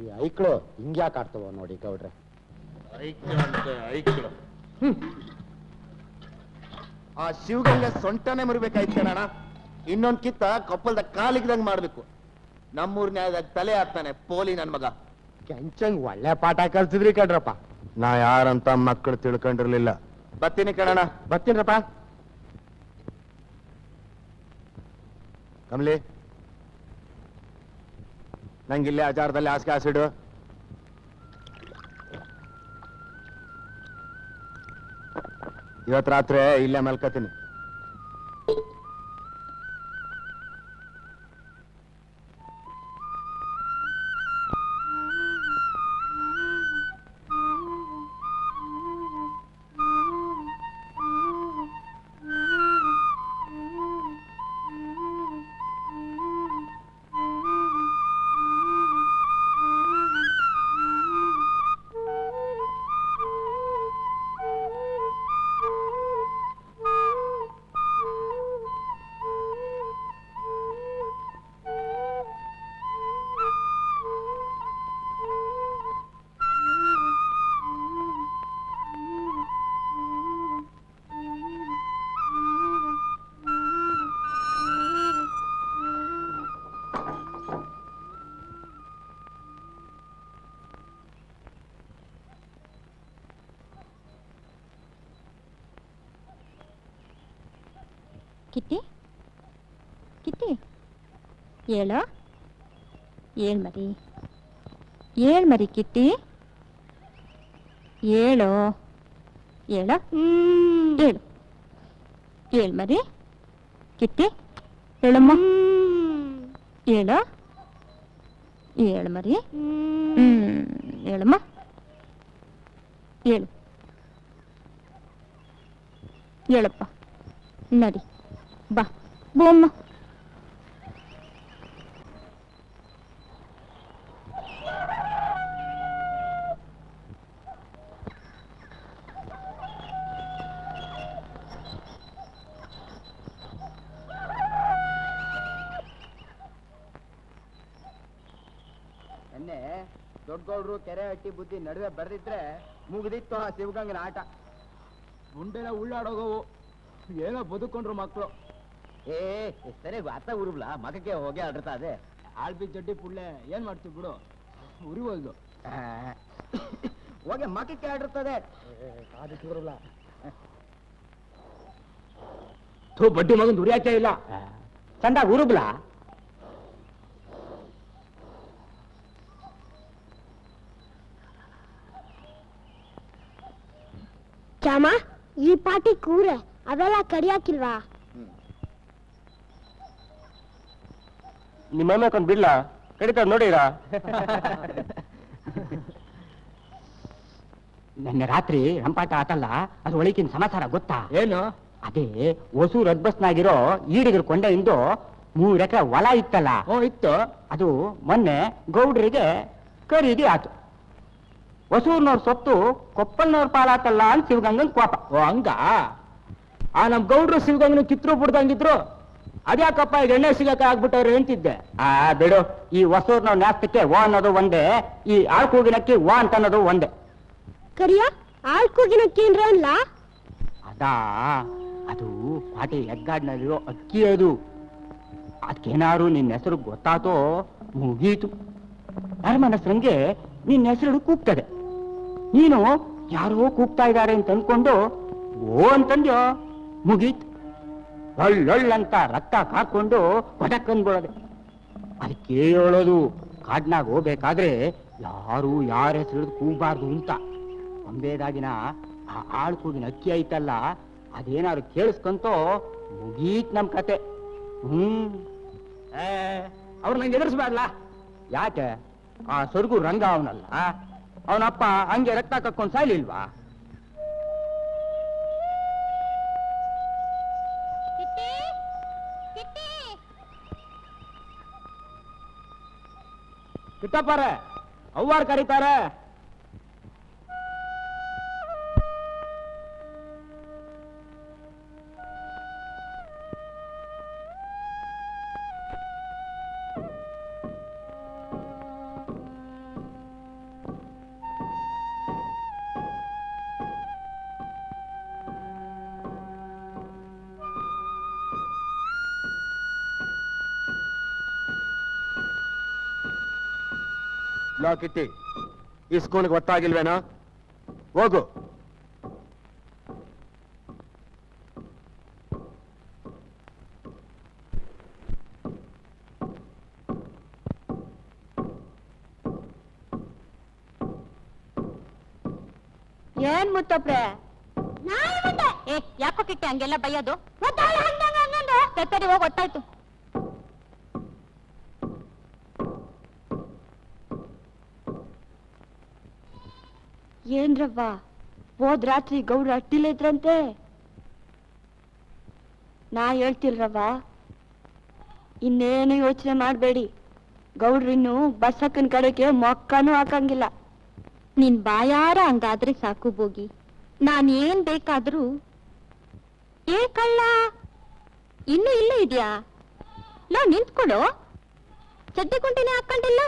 ಈ ಐಕ್ಳು ಹಿಂಗ್ಯಾಕೆ ಆಡ್ತವ ನೋಡಿ ಗೌಡ್ರೆ. ಐಕ್ಳು ಆ ಶಿವಗಂಗೆ ಸೊಂಟನೆ ಮುರಿಬೇಕಾಯ್ತು ಕಣಣ, ಇನ್ನೊಂದ್ ಕಿತ್ತ ಕಪ್ಪಲ್ದ ಕಾಲಿಗ್ದಂಗ್ ಮಾಡ್ಬೇಕು. ನಮ್ಮೂರ್ ನ್ಯಾಯದಾಗ ತಲೆ ಆಡ್ತಾನೆ ಪೋಲಿ ನನ್ ಮಗ. ಕೆಂಚಂಗ್ ಒಳ್ಳೆ ಪಾಠ ಕಲ್ತಿದ್ರಿ ಕಣ್ರಪ್ಪ, ನಾ ಯಾರಂತ ಮಕ್ಕಳು ತಿಳ್ಕೊಂಡಿರ್ಲಿಲ್ಲ. ಬತ್ತೀನಿ ಕಣಣ, ಬತ್ತೀನ್ರಪ್ಪ. ಕಮಲಿ, ನಂಗಿಲ್ಲೇ ಆಚಾರದಲ್ಲಿ ಹಾಸಿಗೆ ಹಾಸಿಡು. ಇವತ್ತು ರಾತ್ರಿ ಇಲ್ಲೇ ಮಲ್ಕತೀನಿ. ಕಿಟ್ಟಿ ಕಿಟ್ಟಿ ಹೇಳೋ, ಏಳ್ಮರಿ ಏಳ್ಮರಿ ಕಿಟ್ಟಿ ಹೇಳೋ, ಹೇಳೋ ಹೇಳು ಏಳ್ಮರಿ ಕಿಟ್ಟಿ ಹೇಳಮ್ಮ, ಹೇಳೋ ಏಳ್ಮರಿ ಹೇಳಮ್ಮ ಹೇಳು, ಹೇಳಪ್ಪ ನಡಿ ಬಾ ಬೋಮ್ಮ. ಎನ್ನೆ ದೊಡ್ಡಗೌಡರು ಕೆರೆ ಹಟ್ಟಿ ಬುದ್ಧಿ ನಡುವೆ ಬರೆದಿದ್ರೆ ಮುಗಿದಿತ್ತು ಆ ಶಿವಗಂಗನ ಆಟ. ಮುಂಡೆನ ಉಳ್ಳಾಡೋಗವು, ಏನೋ ಬದುಕೊಂಡ್ರು ಮಕ್ಕಳು. ಏ ಸರಿ ಅತ್ತ ಉರುಬ್ಲ ಮಗಕ್ಕೆ ಹೋಗಿ ಆಡಿರ್ತಾ ಅದೇ ಆಳ್ಬಿ ಜಡ್ಡಿ ಪುಳ್ಳೆ ಏನ್ ಮಾಡ್ತೀವಿ ಬಿಡು, ಉರಿಬೋದು ಹೋಗಿ ಮಗಕ್ಕೆ ಆಡಿರ್ತದೆ. ಬಡ್ಡಿ ಮಗನ್ ಉರಿಯಾಚೆ ಇಲ್ಲ ಚಂದ ಉರುಬ್ಲ. ಚಾಮ ಈ ಪಾಟಿ ಕೂರೆ ಅವೆಲ್ಲ ಕಡಿಯಾಕಿಲ್ವಾ? ನಿಮ್ಮ ಅಮ್ಮಕೊಂಡ್ ಬಿಡ್ಲ ಕಡಿತ ನೋಡಿರ. ನನ್ನ ರಾತ್ರಿ ರಂಪಾಟ ಆಟಲ್ಲ ಅದು, ಒಳಗಿನ ಸಮಾಚಾರ ಗೊತ್ತಾ? ಏನು ಅದೇ ಹೊಸೂರು ರದ್ಬಸ್ನಾಗಿರೋ ಈಡಿಗರು ಕೊಂಡೆಯಿಂದ 3 ಎಕರೆ ಹೊಲ ಇತ್ತಲ್ಲ, ಇತ್ತು ಅದು ಮೊನ್ನೆ ಗೌಡ್ರಿಗೆ ಖರೀದಿ ಆತು. ಹೊಸೂರ್ನವ್ರ ಸೊತ್ತು ಕೊಪ್ಪಲ್ನವ್ರ ಪಾಲಾತಲ್ಲ ಅಂತ ಶಿವಗಂಗನ್ ಕೋಪ. ಓ ಹಂಗ? ಆ ನಮ್ ಗೌಡ್ರು ಶಿವಗಂಗನ ಕಿತ್ರು ಬಿಡ್ದಂಗಿದ್ರು, ಅದ್ಯಾಕಪ್ಪ ಈಗ ಎಣ್ಣೆ ಸಿಗಕ್ಕೆ ಆಗ್ಬಿಟ್ಟವ್ರು ಹೇಳ್ತಿದ್ದೆ. ಆ ಬಿಡು, ಈ ಹೊಸೂರ್ನ ನ್ಯಾಸ್ತಕ್ಕೆ ವಾ ಅನ್ನೋದು ಒಂದೇ, ಈ ಆಳ್ಕೂಗಿನಕ್ಕೆ ವಾ ಅಂತ ಅನ್ನೋದು ಒಂದೇ. ಕರಿಯ ಆಳ್ಕೂಗಿನಕ್ಕೆ ಅಂದ್ರೆ ಅಲ್ಲ ಅದಾ, ಅದು ಪಾಟಿ ಎಗ್ಗಾಡ್ನಲ್ಲಿರೋ ಅಕ್ಕಿ, ಅದು ಅದಕ್ಕೇನಾರು ನಿನ್ನ ಹೆಸರು ಗೊತ್ತಾತೋ ಮುಗೀತು. ನರಮನಸ್ಸಂಗೆ ನಿನ್ನ ಹೆಸರು ಕೂಗ್ತದೆ, ನೀನು ಯಾರೋ ಕೂಗ್ತಾ ಇದ್ದಾರೆ ಅಂತ ಅನ್ಕೊಂಡು ಓ ಅಂತಂದ್ಯೋ ಮುಗೀತು. ಒಳ್ಳೊಳ್ಳಂತ ರಕ್ತ ಕಾಕೊಂಡು ಹೊಟಕ್ ಅಂದ್ಬಿಡೋದೆ. ಅದಕ್ಕೆ ಹೇಳೋದು, ಕಾಡ್ನಾಗ ಹೋಗ್ಬೇಕಾದ್ರೆ ಯಾರು ಯಾರ ಹೆಸರು ಕೂಬಾರ್ದು ಅಂತ ಅಂಬೇದಾಗಿನ ಆ ಆಳ್ ಕೂಗಿನ ಅಕ್ಕಿ ಐತಲ್ಲ ಅದೇನಾದ್ರು ಕೇಳಿಸ್ಕೊಂತೋ ಮುಗೀತ್ ನಮ್ ಕತೆ. ಅವ್ರು ನಂಗೆ ಎದುರಿಸ್ಬಾರ್ಲಾ ಯಾಕೆ? ಆ ಸೊರಗು ರಂಗ ಅವನಲ್ಲ, ಅವನಪ್ಪ ಹಂಗೆ ರಕ್ತ ಕಕ್ಕೊಂಡ್ ಸಾಯ್ಲಿಲ್ವಾ? ಕಿಟ್ಟಪ್ಪಾರ ಅವ್ವಾರ್ ಕರೀತಾರ. ಕಿಟ್ಟಿ, ಈ ಸ್ಕೂಲ್ಗೆ ಗೊತ್ತಾಗಿಲ್ವೇನೋ, ಹೋಗು. ಏನ್ ಮುತ್ತಪ್ಪ ಯಾಕೋ ಕಿಟ್ಟಿ ಹಂಗೆಲ್ಲ ಬೈಯೋದು? ಸರಿ ಹೋಗಿ ಗೊತ್ತಾಯ್ತು. ಏನ್ರವ್ವ, ಹೋದ್ ರಾತ್ರಿ ಗೌಡ್ರ ಅಟ್ಟಿಲ್ಲ ಇದ್ರಂತೆ? ನಾ ಹೇಳ್ತಿಲ್ರವ್ವ, ಇನ್ನೇನು ಯೋಚನೆ ಮಾಡಬೇಡಿ, ಗೌಡ್ರಿನ್ನು ಬಸಕ್ಕನ ಕಡೆಗೆ ಮೊಕ್ಕನೂ ಹಾಕಂಗಿಲ್ಲ. ನಿನ್ ಬಾಯಾರ ಹಂಗಾದ್ರೆ ಸಾಕು ಬೋಗಿ, ನಾನೇನ್ ಬೇಕಾದ್ರೂ. ಏ ಕಳ್ಳ, ಇನ್ನೂ ಇಲ್ಲೇ ಇದೆಯಾ? ಲೋ ನಿಂತ್ಕೊಡು, ಚಡ್ಡಿ ಕುಂಟಿನೇ ಹಾಕೊಂಡಿಲ್ಲ.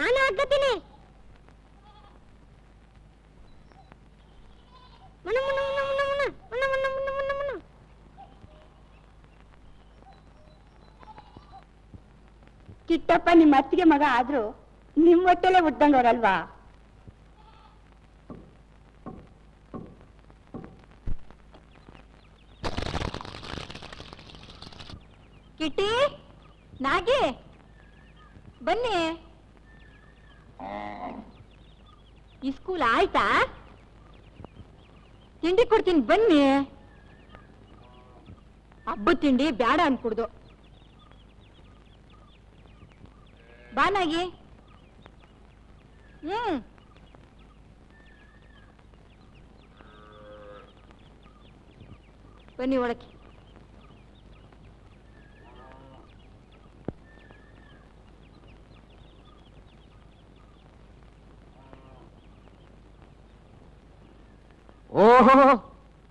ನಾನು ಹಾಕಿದ್ದೀನಿ. ಕಿಟ್ಟಪ್ಪ ನಿಮ್ಮ ಅತ್ತಿಗೆ ಮಗ ಆದ್ರೂ ನಿಮ್ ಹೊಟ್ಟೆಲೆ ಹುಟ್ಟಂಗವ್ರಲ್ವಾ? ಕಿಟ್ಟಿ, ನಾಗಿ ಬನ್ನಿ. ಈ ಸ್ಕೂಲ್ ಆಯ್ತಾ? ತಿಂಡಿ ಕೊಡ್ತೀನಿ ಬನ್ನಿ. ಹಬ್ಬದ ತಿಂಡಿ ಬೇಡ ಅನ್ಕುಡ್ದು. ಬಾನಾಗಿ. ಬನ್ನಿ ಒಳಕ್ಕೆ. ಓಹೋ,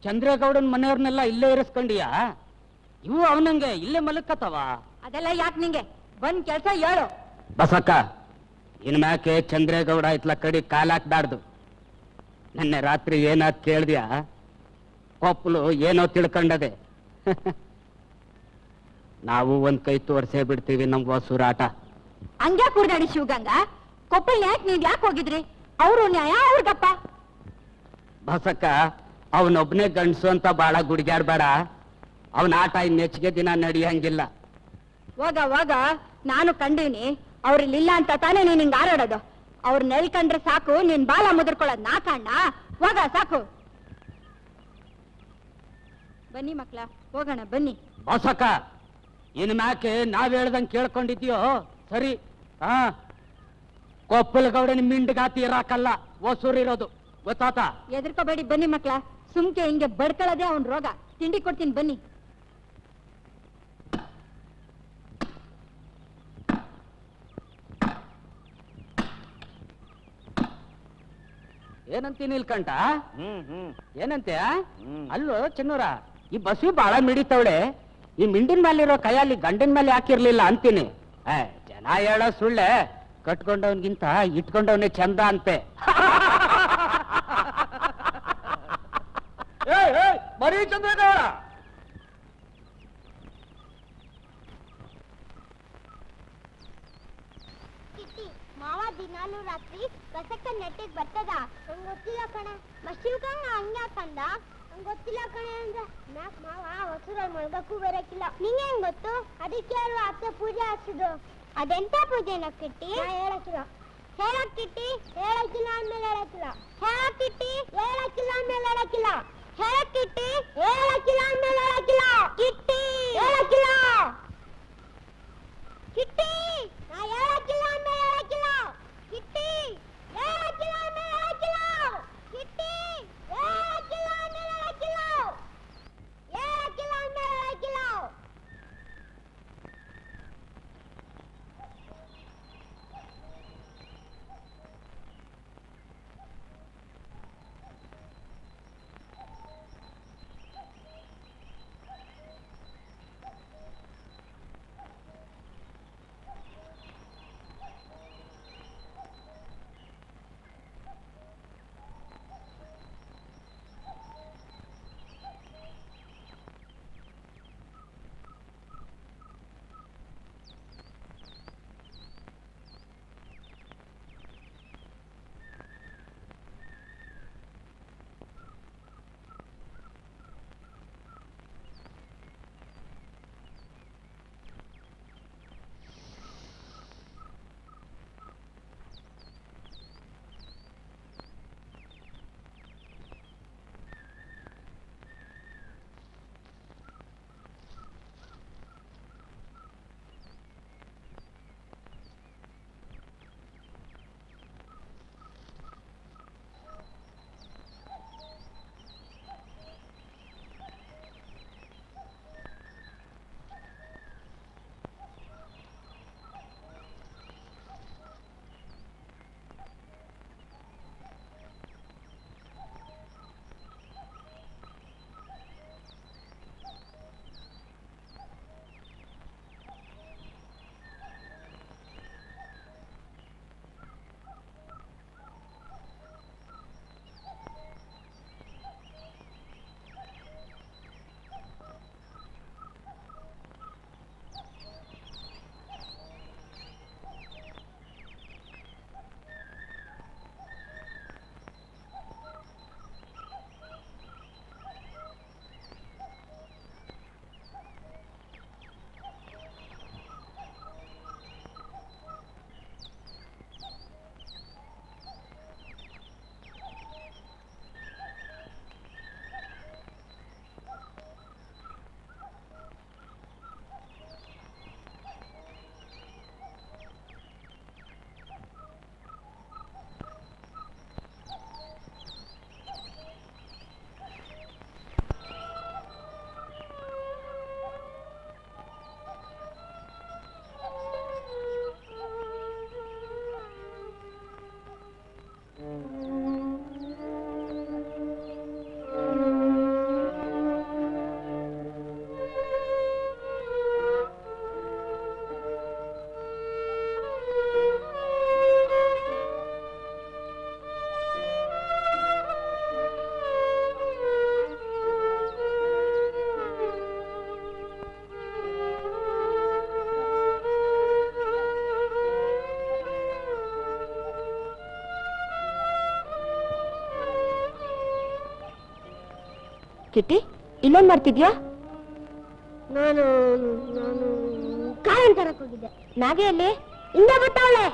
ಚಂದ್ರೇಗೌಡನ್ ಮನೆಯವ್ರನ್ನೆಲ್ಲ ಇಲ್ಲೇ ಇರಿಸ್ಕೊಂಡಿಯಾ? ಇವು ಅವನಂಗೆ ಇಲ್ಲೇ ಮಲಕ್ಕತ್ತವ. ಅದೆಲ್ಲ ಯಾಕೆ ನಿಂಗೆ? ಬಂದ್ ಕೆಲಸ ಹೇಳು. ಬಸಕ್ಕ, ಇನ್ ಮ್ಯಾಕೆ ಚಂದ್ರೇಗೌಡ ಇತ್ಲ ಕಡಿ ಕಾಲಾಕ್ಬಾರ್ದು. ನಿನ್ನೆ ರಾತ್ರಿ ಏನಾದ್ ಕೇಳ್ದ್ಯಾ? ಕೊಪ್ಪಲು ಏನೋ ತಿಳ್ಕೊಂಡದೆ. ನಾವು ಒಂದ್ ಕೈ ತೋರ್ಸೇ ಬಿಡ್ತೀವಿ ನಮ್ಗ ಸುರಾಟ. ಹಂಗ್ಯಾ ಕುರ್ದಾಡಿ ಶಿವಗಂಗ, ಕೊಪ್ಪಲ್ ಯಾಕೆ ನೀವ್ ಯಾಕೆ ಹೋಗಿದ್ರಿ? ಅವ್ರು ನ್ಯಾಯ ಅವ್ರಿಗಪ್ಪ. ಬಸಕ್ಕ, ಅವನೊಬ್ನೇ ಗಂಡಸು ಅಂತ ಬಾಳ ಗುಡ್ಗ್ಯಾಡ್ಬೇಡ, ಅವನ ಆಟ ಇನ್ನೆಚ್ಚಿಗೆ ದಿನ ನಡಿಯಂಗಿಲ್ಲ. ಹೋಗ, ನಾನು ಕಂಡೀನಿ. ಅವ್ರಿಲ್ಲ ಅಂತ ತಾನೇ ನೀನ್ ಹಿಂಗ ಆರಾಡೋದು. ಅವ್ರ ನೆಲ್ಕಂಡ್ರೆ ಸಾಕು ನೀನ್ ಬಾಲ ಮುದುರ್ಕೊಳ್ಳೋದ್. ನಾ ಕಾಣ ಹೋಗ, ಸಾಕು. ಬನ್ನಿ ಮಕ್ಳ, ಹೋಗೋಣ ಬನ್ನಿ. ಬಸಕ್ಕ, ಇನ್ ಮ್ಯಾಕೆ ನಾವ್ ಹೇಳ್ದಂಗ್ ಕೇಳ್ಕೊಂಡಿದ್ಯೋ? ಸರಿ. ಕೊಪ್ಪಲ್ಗೌಡನ ಮಿಂಡ್ಗಾತಿ ಇರಾಕಲ್ಲ ಹೊಸೂರಿರೋದು, ಗೊತ್ತಾತ? ಎದರ್ಕೋಬೇಡಿ ಬನ್ನಿ ಮಕ್ಳ, ಸುಮ್ಕೆ ಹಿಂಗೆ ಬಡ್ಕೊಳ್ಳೋದೇ ಅವನ್ ರೋಗ. ತಿಂಡಿ ಕೊಡ್ತೀನಿ ಬನ್ನಿ. ಏನಂತೀನಿ ಇಲ್ಕಂಟ? ಏನಂತೆ? ಅಲ್ಲೋ ಚೆನ್ನೂರ, ಈ ಬಸ್ಸು ಬಹಳ ಮಿಡಿತವಳೆ. ಈ ಮಿಂಡಿನ ಮೇಲೆ ಇರೋ ಕೈಯಲ್ಲಿ ಗಂಡಿನ ಮೇಲೆ ಹಾಕಿರ್ಲಿಲ್ಲ ಅಂತೀನಿ. ಜನ ಹೇಳೋ ಸುಳ್ಳೆ, ಕಟ್ಕೊಂಡವನ್ಗಿಂತ ಇಟ್ಕೊಂಡವನೇ ಚಂದ ಅಂತೆ. ಬರೀ ಚಂದ್ರಗೌಡ. ಮಾವ ದಿನಾಲು ರಾತ್ರಿ ಬಸಕ್ಕ ನೆಟ್ಟಿಗೆ ಬರ್ತದ? ನಂಗೆ ಗೊತ್ತಿಲ್ಲ ಕಣೆ. ಮಶಿಲ್ಕಂಗ ಹಂಗೆ ಹಾಕಂದ? ನಂಗೆ ಗೊತ್ತಿಲ್ಲ ಕಣೆ ಅಂದ. ಮ್ಯಾಕ್ ಮಾವ ಹೊಸೂರಲ್ಲಿ ಮಲ್ಗಕ್ಕೂ ಬರಕ್ಕಿಲ್ಲ, ನಿಂಗೆ ಹೆಂಗ್ ಗೊತ್ತು? ಅದಕ್ಕೆ ಅವರು ಅತ್ತೆ ಪೂಜೆ ಹಚ್ಚುದು. ಅದೆಂತ ಪೂಜೆನ ಕಿಟ್ಟಿ? ಹೇಳಕ್ಕಿಲ್ಲ. கிட்டி ஏழைக்கலாம் மேல் அழைக்கலாம். கிட்டி ஏழைக்கலாம் மேல் அழைக்கலாம். கிட்டி ஏழைக்கலாம் மேல் அழைக்கலாம். கிட்டி ஏழைக்கலாம். கிட்டி நான் ஏழைக்கலாம் மேல் அழைக்கலாம். கிட்டி ஏழைக்கலாம் மேல் அழைக்கலாம். கிட்டி ஏழைக்கலாம் மேல் அழைக்கலாம். ஏழைக்கலாம் மேல் அழைக்கலாம். ಕಿಟ್ಟಿ ಇಲ್ಲೇನ್ ಮಾಡ್ತಿದ್ಯಾ? ನಾನು ನಾನು ಕಾರಣ ತರಕ್ಕೆ ಹೋಗಿದ್ದೆ. ನಾಗೆಯಲ್ಲಿ ಹಿಂದೆ ಬರ್ತಾವಳೆ.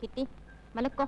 किट्टी मलको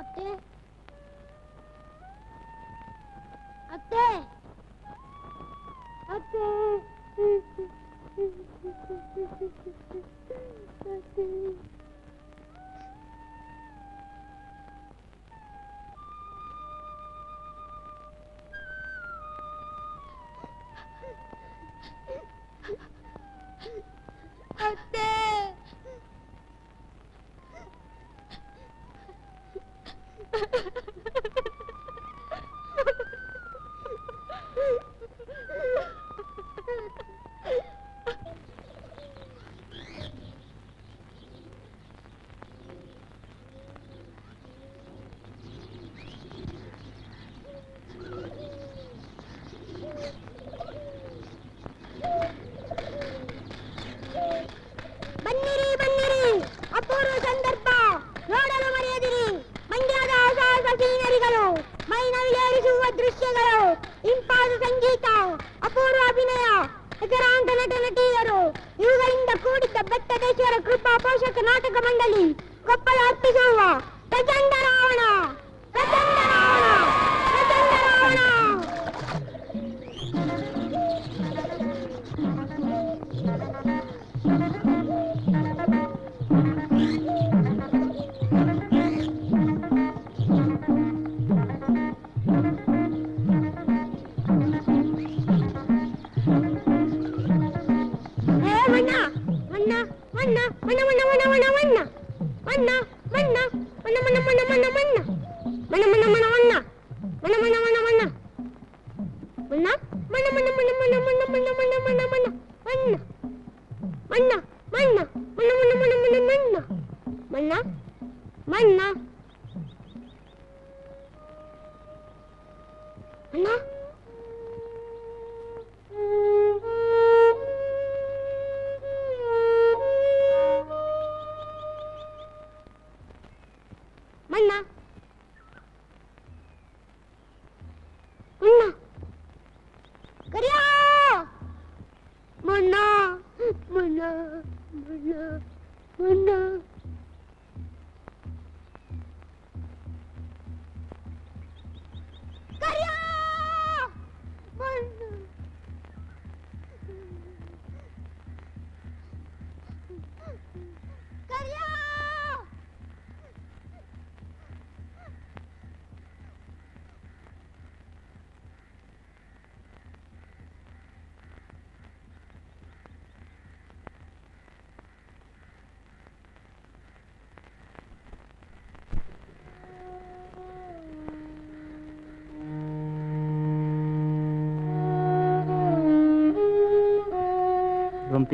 अत्ते, अत्ते, अत्ते, अत्ते,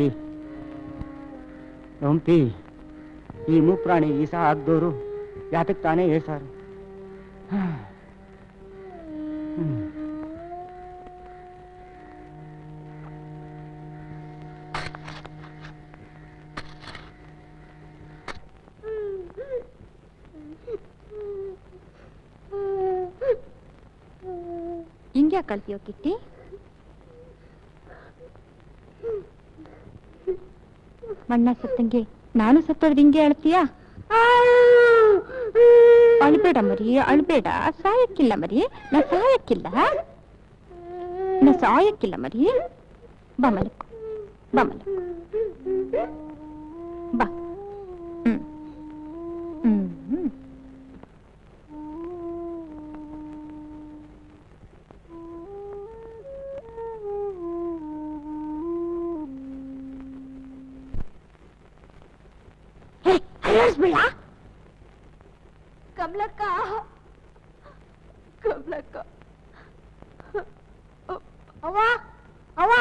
ನೋಂಪಿ ನೋಂಪಿ ಈ ಮೂಪ್ರಾಣಿ ಈಸ ಆಗ್ದೋರು ಯಾತಕ್ ತಾನೇ ಹೇಳ್ಸಾರು. ಹಿಂಗ್ಯಾ ಕಳ್ಸಿಯೋ ಕಿಟ್ಟಿ? ಮಣ್ಣ ಸತ್ತಂಗೆ ನಾನು ಸತ್ತೋದು ಹಿಂಗೆ ಅಳ್ತೀಯಾ? ಅಳ್ಬೇಡ ಮರಿ, ಅಳ್ಬೇಡ. ಸಾಯಕ್ಕಿಲ್ಲ ಮರಿ, ನಾ ಸಾಯಕ್ಕಿಲ್ಲ, ನಾ ಸಾಯಕ್ಕಿಲ್ಲ ಮರಿ. ಬಾ ಮಲಕು, ಬಾ ಮಲಕು, ಬಾ. கமலக்கா, கமலக்கா, அவா, அவா,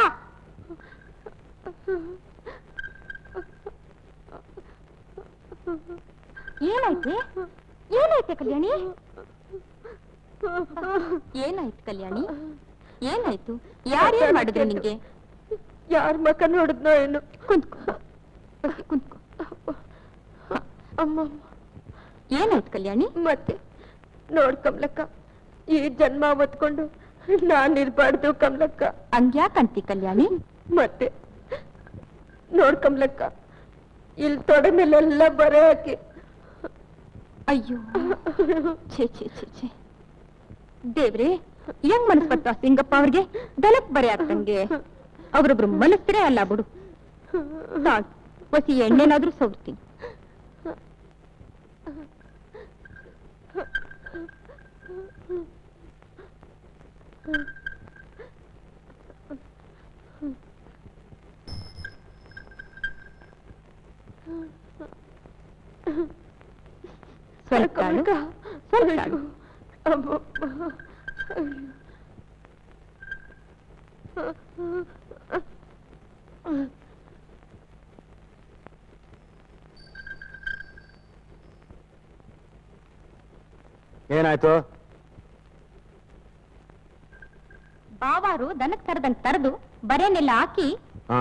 ஏனாயித்து? ஏனாயித்து கல்யாணி? ஏனாயித்து கல்யாணி? ஏனாயித்து? யார் ஏன் மாடுது நிங்கே? யார் மக்கன் வடுத்து நான் என்ன? குந்துக்கு, குந்துக்கு. அம்மா, ಏನಾಯ್ತು ಕಲ್ಯಾಣಿ? ಮತ್ತೆ ನೋಡ್ ಕಮಲಕ್ಕ, ಈ ಜನ್ಮ ಒತ್ಕೊಂಡು ನಾನ್ ಇರ್ಬಾರ್ದು ಕಮಲಕ್ಕ. ಹಂಗ್ಯಾಕಂತಿ ಕಲ್ಯಾಣಿ? ಮತ್ತೆ ನೋಡ್ ಕಮಲಕ್ಕ, ಇಲ್ಲಿ ತೊಡೆ ಮೇಲೆಲ್ಲ ಬರೆ ಹಾಕಿ. ಅಯ್ಯೋ ಛೇ ಛೇ ಛೇ ಛೇ ದೇವ್ರಿ, ಹೆಂಗ್ ಮನಸ್ ಬರ್ತಾ ಸಿಂಗಪ್ಪ ಅವ್ರಿಗೆ? ದಲಕ್ ಬರೆ ಹಾಕಂಗೆ ಅವ್ರೊಬ್ರು ಮನಸ್ಸರೇ ಅಲ್ಲ ಬಿಡು. ನಾನ್ ಹೊಸಿ ಎಣ್ಣೆನಾದ್ರೂ ಸೌರ್ತೀನಿ. ಏನಾಯ್ತು? ಬಾವಾರು ದನಕ್ ತರದಂಗ್ ತರದು ಬರೇನೆಲ್ಲ ಹಾಕಿ. ಹಾ,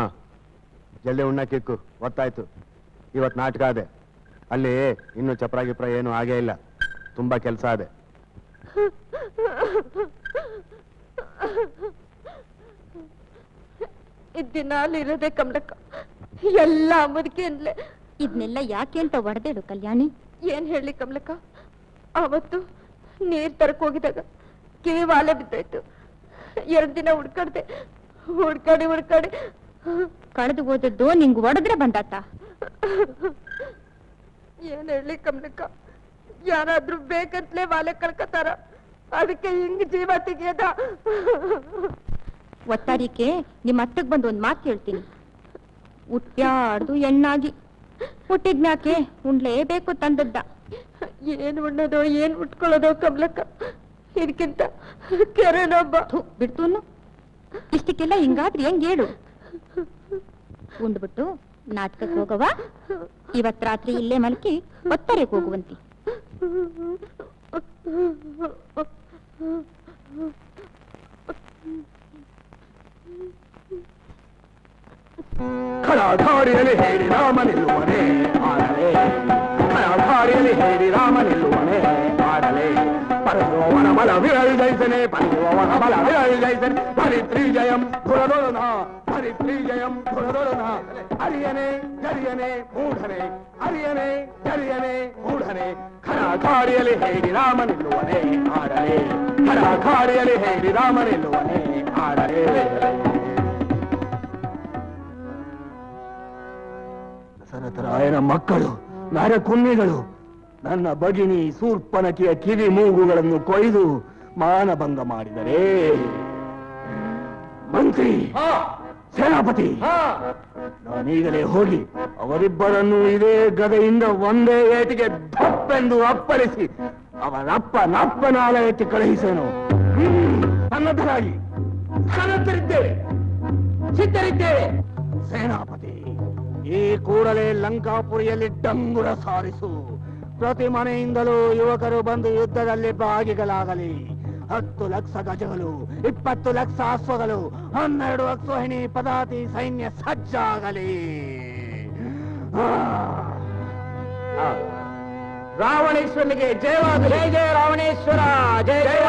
ಜಲ್ದಿ ಉಣ್ಣಕ್ಕಿಕ್ಕು, ಗೊತ್ತಾಯ್ತು. ಇವತ್ ನಾಟಕ ಅದೆ, ಅಲ್ಲಿ ಇನ್ನು ಚಪ್ರ ಗಿಪ್ರ ಏನು ಹಾಗೇ ಇಲ್ಲ, ತುಂಬಾ ಕೆಲಸ ಅದೆ. ಇದ್ದಿನಾಲಿರದೆ ಕಮಲಕ್ಕ, ಎಲ್ಲ ಮುದುಕಿ ಅನ್ಲೆ. ಇದನ್ನೆಲ್ಲ ಯಾಕೆ ಅಂತ ಹೊಡೆದೇಡು ಕಲ್ಯಾಣಿ? ಏನ್ ಹೇಳಿ ಕಮಲಕ್ಕ, ಅವತ್ತು ನೀರ್ ತರಕ್ ಹೋಗಿದಾಗ ಕಿವಿ ವಾಲೆ ಬಿದ್ದಾಯ್ತು. ಎರಡು ದಿನ ಹುಡ್ಕಾಡ್ದೆ, ಹುಡ್ಕಾಡಿ ಹುಡ್ಕಾಡಿ ಕಳೆದು ಹೋದದ್ದು ನಿಂಗ್ ಹೊಡೆದ್ರೆ ಬಂದಾತ. ಏನ್ ಹೇಳಿ ಕಮಲಕ್ಕ, ಯಾರಾದ್ರೂ ಬೇಕಂತಲೇ ವಾಲೆ ಕಳ್ಕತಾರ, ಅದಕ್ಕೆ ಹಿಂಗ್ ಜೀವ ತೆಗಿಯದ. ಒತ್ತಾರಿಕೆ ನಿಮ್ ಅತ್ತಗ್ ಬಂದು ಒಂದ್ ಮಾತು ಹೇಳ್ತೀನಿ, ಹುಟ್ಟ್ಯಾಡ್ದು ಎಣ್ಣಾಗಿ ಹುಟ್ಟಿದ್ನಾಕೆ ಉಣ್ಲೇಬೇಕು ತಂದದ್ದ. ಏನ್ ಉಣ್ಣೋದೋ ಏನ್ ಉಟ್ಕೊಳ್ಳೋದೋ ಕಮಲಕ್ಕ, ಇದಕ್ಕಿಂತ ಕೆರೆನೊಬ್ಬ ಬಿಡ್ತೂನು. ಇಷ್ಟಕ್ಕೆಲ್ಲ ಹಿಂಗಾದ್ರೆ ಹೆಂಗ್ ಹೇಳು? ಉಂಡ್ಬಿಟ್ಟು ನಾಟಕಕ್ಕೆ ಹೋಗವ, ಇವತ್ ರಾತ್ರಿ ಇಲ್ಲೇ ಮಲ್ಕಿ ಒತ್ತರೆಗೆ ಹೋಗುವಂತಿ. ಖಡಾಧಾರಿಯಲ್ಲಿ ಹೇಳಿ ರಾಮ ನಿಲ್ಲುವನೆ ಆಡಲೆ, ಖಡಾಧಾರಿಯಲ್ಲಿ ಹೇಳಿ ರಾಮ ನಿಲ್ಲುವನೆ ಆಡಲೆ. ಪರಸೋವನ ಬಲ ವಿರಳಿ ಜೈಸನೆ, ಪರಸೋವನ ಬಲ ವಿರಳಿ ಜೈಸನೆ. ಹರಿತ್ರಿ ಜಯಂ ಪುರದೊಳನ, ಹರಿತ್ರಿ ಜಯಂ ಪುರದೊಳನ. ಅರಿಯನೆ ಜರಿಯನೆ ಮೂಢನೆ, ಅರಿಯನೆ ಜರಿಯನೆ ಮೂಢನೆ. ಖಡಾಧಾರಿಯಲ್ಲಿ ಹೇಳಿ ರಾಮ ನಿಲ್ಲುವನೆ ಆಡಲೆ, ಖಡಾಧಾರಿಯಲ್ಲಿ ಹೇಳಿ ರಾಮ ನಿಲ್ಲುವನೆ ಆಡಲೆ. ದಶರಥರಾಯನ ಮಕ್ಕಳು ನರಕುನ್ನಿಗಳು ನನ್ನ ಭಗಿನಿ ಸೂರ್ಪನಕಿಯ ಕಿವಿ ಮೂಗುಗಳನ್ನು ಕೊಯ್ದು ಮಾನಭಂಗ ಮಾಡಿದರೆ, ಮಂತ್ರಿ ಸೇನಾಪತಿ, ನಾನೀಗಲೇ ಹೋಗಿ ಅವರಿಬ್ಬರನ್ನು ಇದೇ ಗದೆಯಿಂದ ಒಂದೇ ಏಟಿಗೆ ದಪ್ಪೆಂದು ಅಪ್ಪಳಿಸಿ ಅವರಪ್ಪನಪ್ಪನಾಲಯಕ್ಕೆ ಕಳುಹಿಸೇನು. ಸನ್ನದ್ಧರಾಗಿ ಸನ್ನದ್ಧರಿದ್ದೇವೆ, ಸಿದ್ಧರಿದ್ದೇವೆ ಸೇನಾಪತಿ. ಈ ಕೂಡಲೇ ಲಂಕಾಪುರಿಯಲ್ಲಿ ಡಂಗುರ ಸಾರಿಸು. ಪ್ರತಿ ಮನೆಯಿಂದಲೂ ಯುವಕರು ಬಂದು ಯುದ್ಧದಲ್ಲಿ ಭಾಗಿಗಳಾಗಲಿ. 10 ಲಕ್ಷ ಗಜಗಳು, 20 ಲಕ್ಷ ಅಶ್ವಗಳು, 12 ಲಕ್ಷ ವಾಹಿನಿ ಪದಾತಿ ಸೈನ್ಯ ಸಜ್ಜಾಗಲಿ. ರಾವಣೇಶ್ವರನಿಗೆ ಜಯವಾಗಲಿ. ಜಯ ಜಯ ರಾವಣೇಶ್ವರ ಜಯ ಜಯ.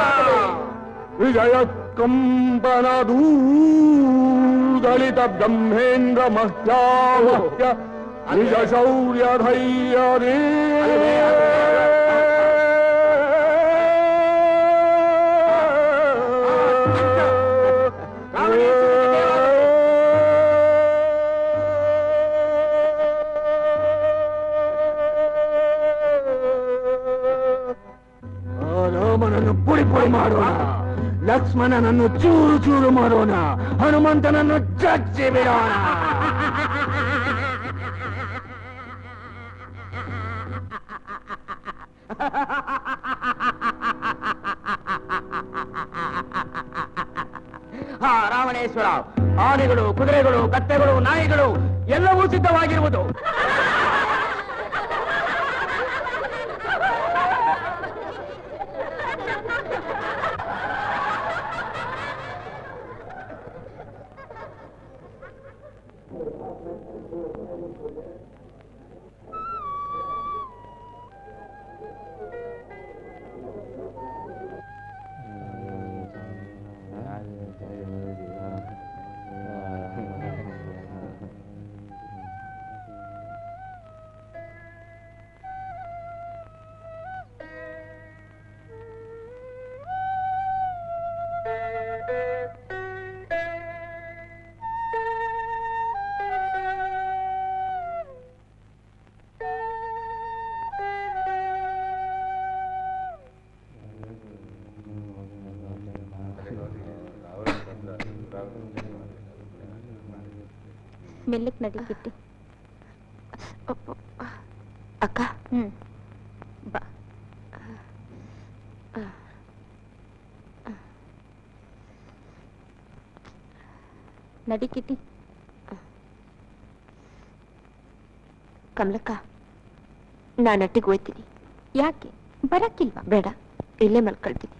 ವಿಜಯ ಕಂಬನದೂ ದಲಿತ ಬ್ರಹ್ಮೇಂದ್ರ ಮಹ್ಯ ನಿಜ ಶೌರ್ಯ ಧೈರ್ಯ ರೇ ಮಾಡೋಣ, ಲಕ್ಷ್ಮಣನನ್ನು ಚೂರು ಚೂರು ಮಾಡೋಣ, ಹನುಮಂತನನ್ನು ಚಚ್ಚಿ ಬಿಡೋಣ. ಹಾ ರಾಮಣೇಶ್ವರ, ಆನೆಗಳು, ಕುದುರೆಗಳು, ಕತ್ತೆಗಳು, ನಾಯಿಗಳು ಎಲ್ಲವೂ ಸಿದ್ಧವಾಗಿರುವುದು. மெல்லுக்கு நடி கிட்டி அக்கா. ம் நடி கிட்டி. ಕಮಲಕ್ಕ, ನಾನು ಅಟ್ಟಿಗೆ ಹೋಗ್ತೀನಿ. ಯಾಕೆ ಬರಕ್ಕಿಲ್ವಾ? ಬೇಡ, ಇಲ್ಲೇ ಮಲ್ಕೊಳ್ತೀನಿ.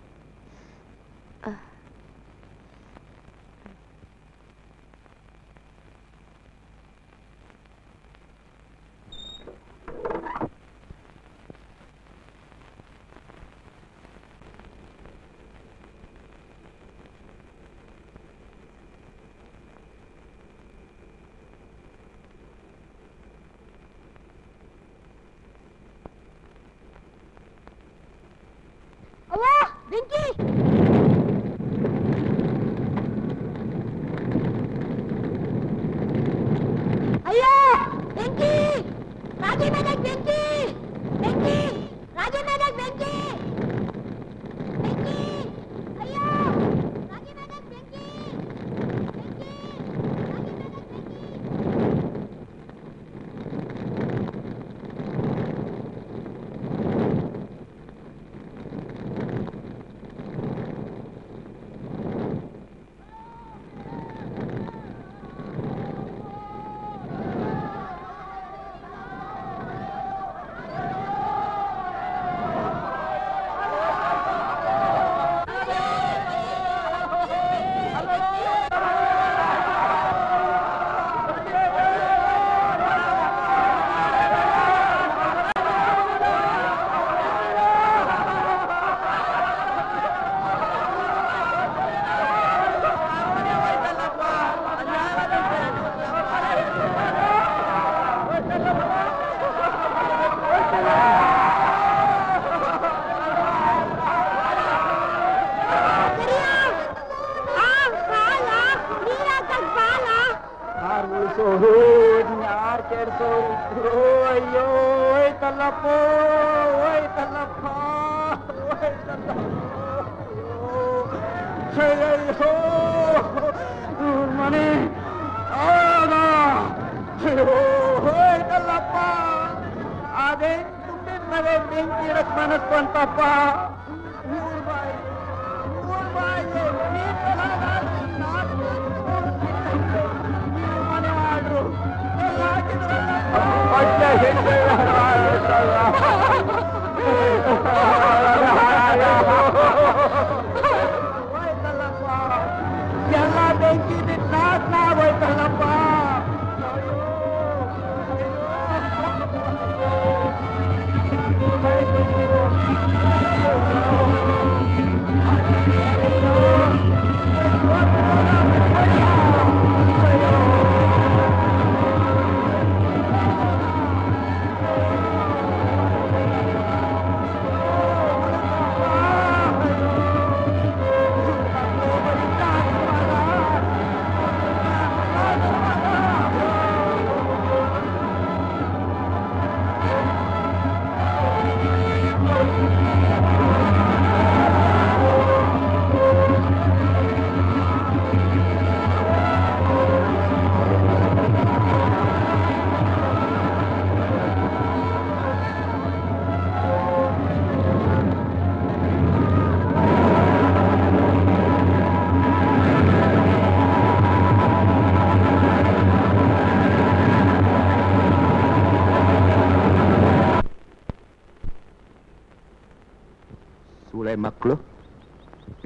ಮಕ್ಕಳು,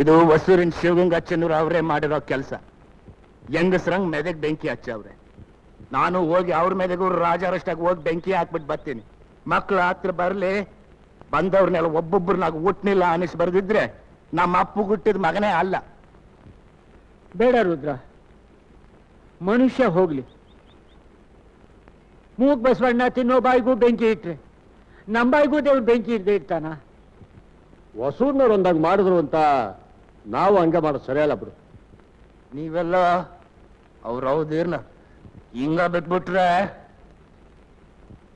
ಇದು ಹೊಸೂರಿನ ಶಿವಗಂಗಾ ಚೆನ್ನೂರು ಅವರೇ ಮಾಡಿರೋ ಕೆಲಸ. ಹೆಂಗಸ್ರಂಗ್ ಮೆದೆಗ್ ಬೆಂಕಿ ಹಚ್ಚವ್ರೆ. ನಾನು ಹೋಗಿ ಅವ್ರ ಮೆದೆಗೂ ರಾಜಾರಷ್ಟಾಗಿ ಹೋಗಿ ಬೆಂಕಿ ಹಾಕ್ಬಿಟ್ಟು ಬರ್ತೀನಿ. ಮಕ್ಕಳು ಹತ್ರ ಬರ್ಲಿ, ಬಂದವ್ರನ್ನೆಲ್ಲ ಒಬ್ಬೊಬ್ಬರನ್ನಾಗ ಹುಟ್ಟನಿಲ್ಲ ಅನಿಸ್ ಬರ್ದಿದ್ರೆ ನಮ್ಮ ಅಪ್ಪು ಹುಟ್ಟಿದ ಮಗನೇ ಅಲ್ಲ. ಬೇಡ ರುದ್ರ, ಮನುಷ್ಯ ಹೋಗ್ಲಿ, ಮೂಗ್ ಬಸವಣ್ಣ ತಿನ್ನೋ ಬಾಯಿಗೂ ಬೆಂಕಿ ಇಟ್ರೆ ನಮ್ಮ ಬಾಯಿಗೂ ದೇವ್ರು ಬೆಂಕಿ ಇದ್ದೇ ಇರ್ತಾನ? ಹೊಸೂರ್ನವ್ರು ಒಂದಂಗೆ ಮಾಡಿದ್ರು ಅಂತ ನಾವು ಹಂಗೆ ಮಾಡೋದು ಸರಿಯಲ್ಲ ಬಿಡು. ನೀವೆಲ್ಲ ಅವ್ರವ್ದಿರ್ನ ಹಿಂಗ ಬಿಟ್ಬಿಟ್ರೆ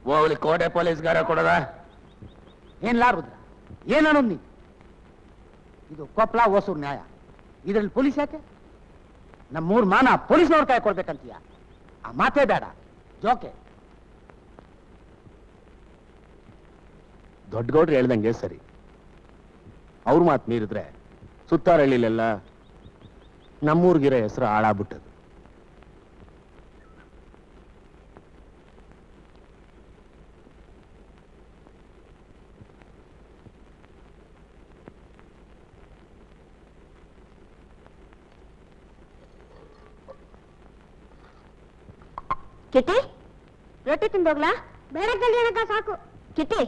ಹೋಗ್ಲಿ, ಕೋಟೆ ಪೊಲೀಸ್ಗಾರ ಕೊಡದ ಏನ್ಲಾರ್ದ ಏನೋ ನೀ. ಇದು ಕೊಪ್ಪಳ ಹೊಸೂರು ನ್ಯಾಯ, ಇದ್ರಲ್ಲಿ ಪೊಲೀಸ್ ಯಾಕೆ? ನಮ್ಮೂರ್ ಮಾನ ಪೊಲೀಸ್ನವ್ರ ಕೈ ಕೊಡ್ಬೇಕಂತೀಯ? ಆ ಮಾತೇ ಬೇಡ, ಜೋಕೆ. ದೊಡ್ಡಗೌಡ್ರು ಹೇಳ್ದಂಗೆ ಸರಿ, ಅವ್ರ ಮಾತು ಮೀರಿದ್ರೆ ಸುತ್ತಾರಳ್ಳಿಲೆಲ್ಲ ನಮ್ಮೂರ್ಗಿರೋ ಹೆಸರು ಹಾಳಾಗ್ಬಿಟ್ಟದು. ಕಿಟ್ಟಿ, ರೊಟ್ಟಿ ತಿಂದೋಗ್ಲಾ? ಬೇರೆ ಜಲ್ದಿ ಏನಕ್ಕ ಸಾಕು. ಕಿಟ್ಟಿ,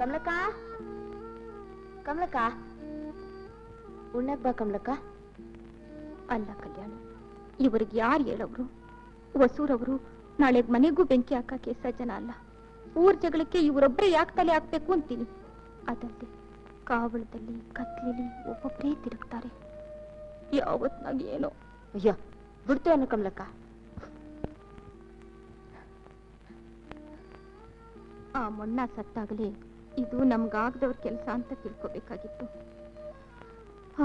ಕಮಲಕ್ಕ, ಕಮಲಕ್ಕ ಉಣ್ಣಕ್ ಬಾ. ಕಮಲಕ್ಕ ಅಲ್ಲ ಕಲ್ಯಾಣ, ಇವರಿಗೆ ಯಾರು ಹೇಳೋರು? ಹೊಸೂರವರು ನಾಳೆ ಮನೆಗೂ ಬೆಂಕಿ ಹಾಕಕ್ಕೆ ಸಜ್ಜನ ಅಲ್ಲ. ಊರ್ ಜಗಳಕ್ಕೆ ಇವರೊಬ್ಬರೇ ಯಾಕೆ ತಲೆ ಹಾಕ್ಬೇಕು ಅಂತೀನಿ. ಅದಲ್ಲದೆ ಕಾವಳದಲ್ಲಿ ಕತ್ಲಲ್ಲಿ ಒಬ್ಬೊಬ್ಬರೇ ತಿರುಗ್ತಾರೆ. ಯಾವತ್ನಾಗ ಏನೋ ಅಯ್ಯ ಬಿಡ್ತೇವನು. ಕಮಲಕ್ಕ, ಆ ಮೊಣ್ಣ ಸತ್ತಾಗಲೇ ಇದು ನಮ್ಗಾಗದವ್ರ ಕೆಲಸ ಅಂತ ತಿಳ್ಕೋಬೇಕಾಗಿತ್ತು.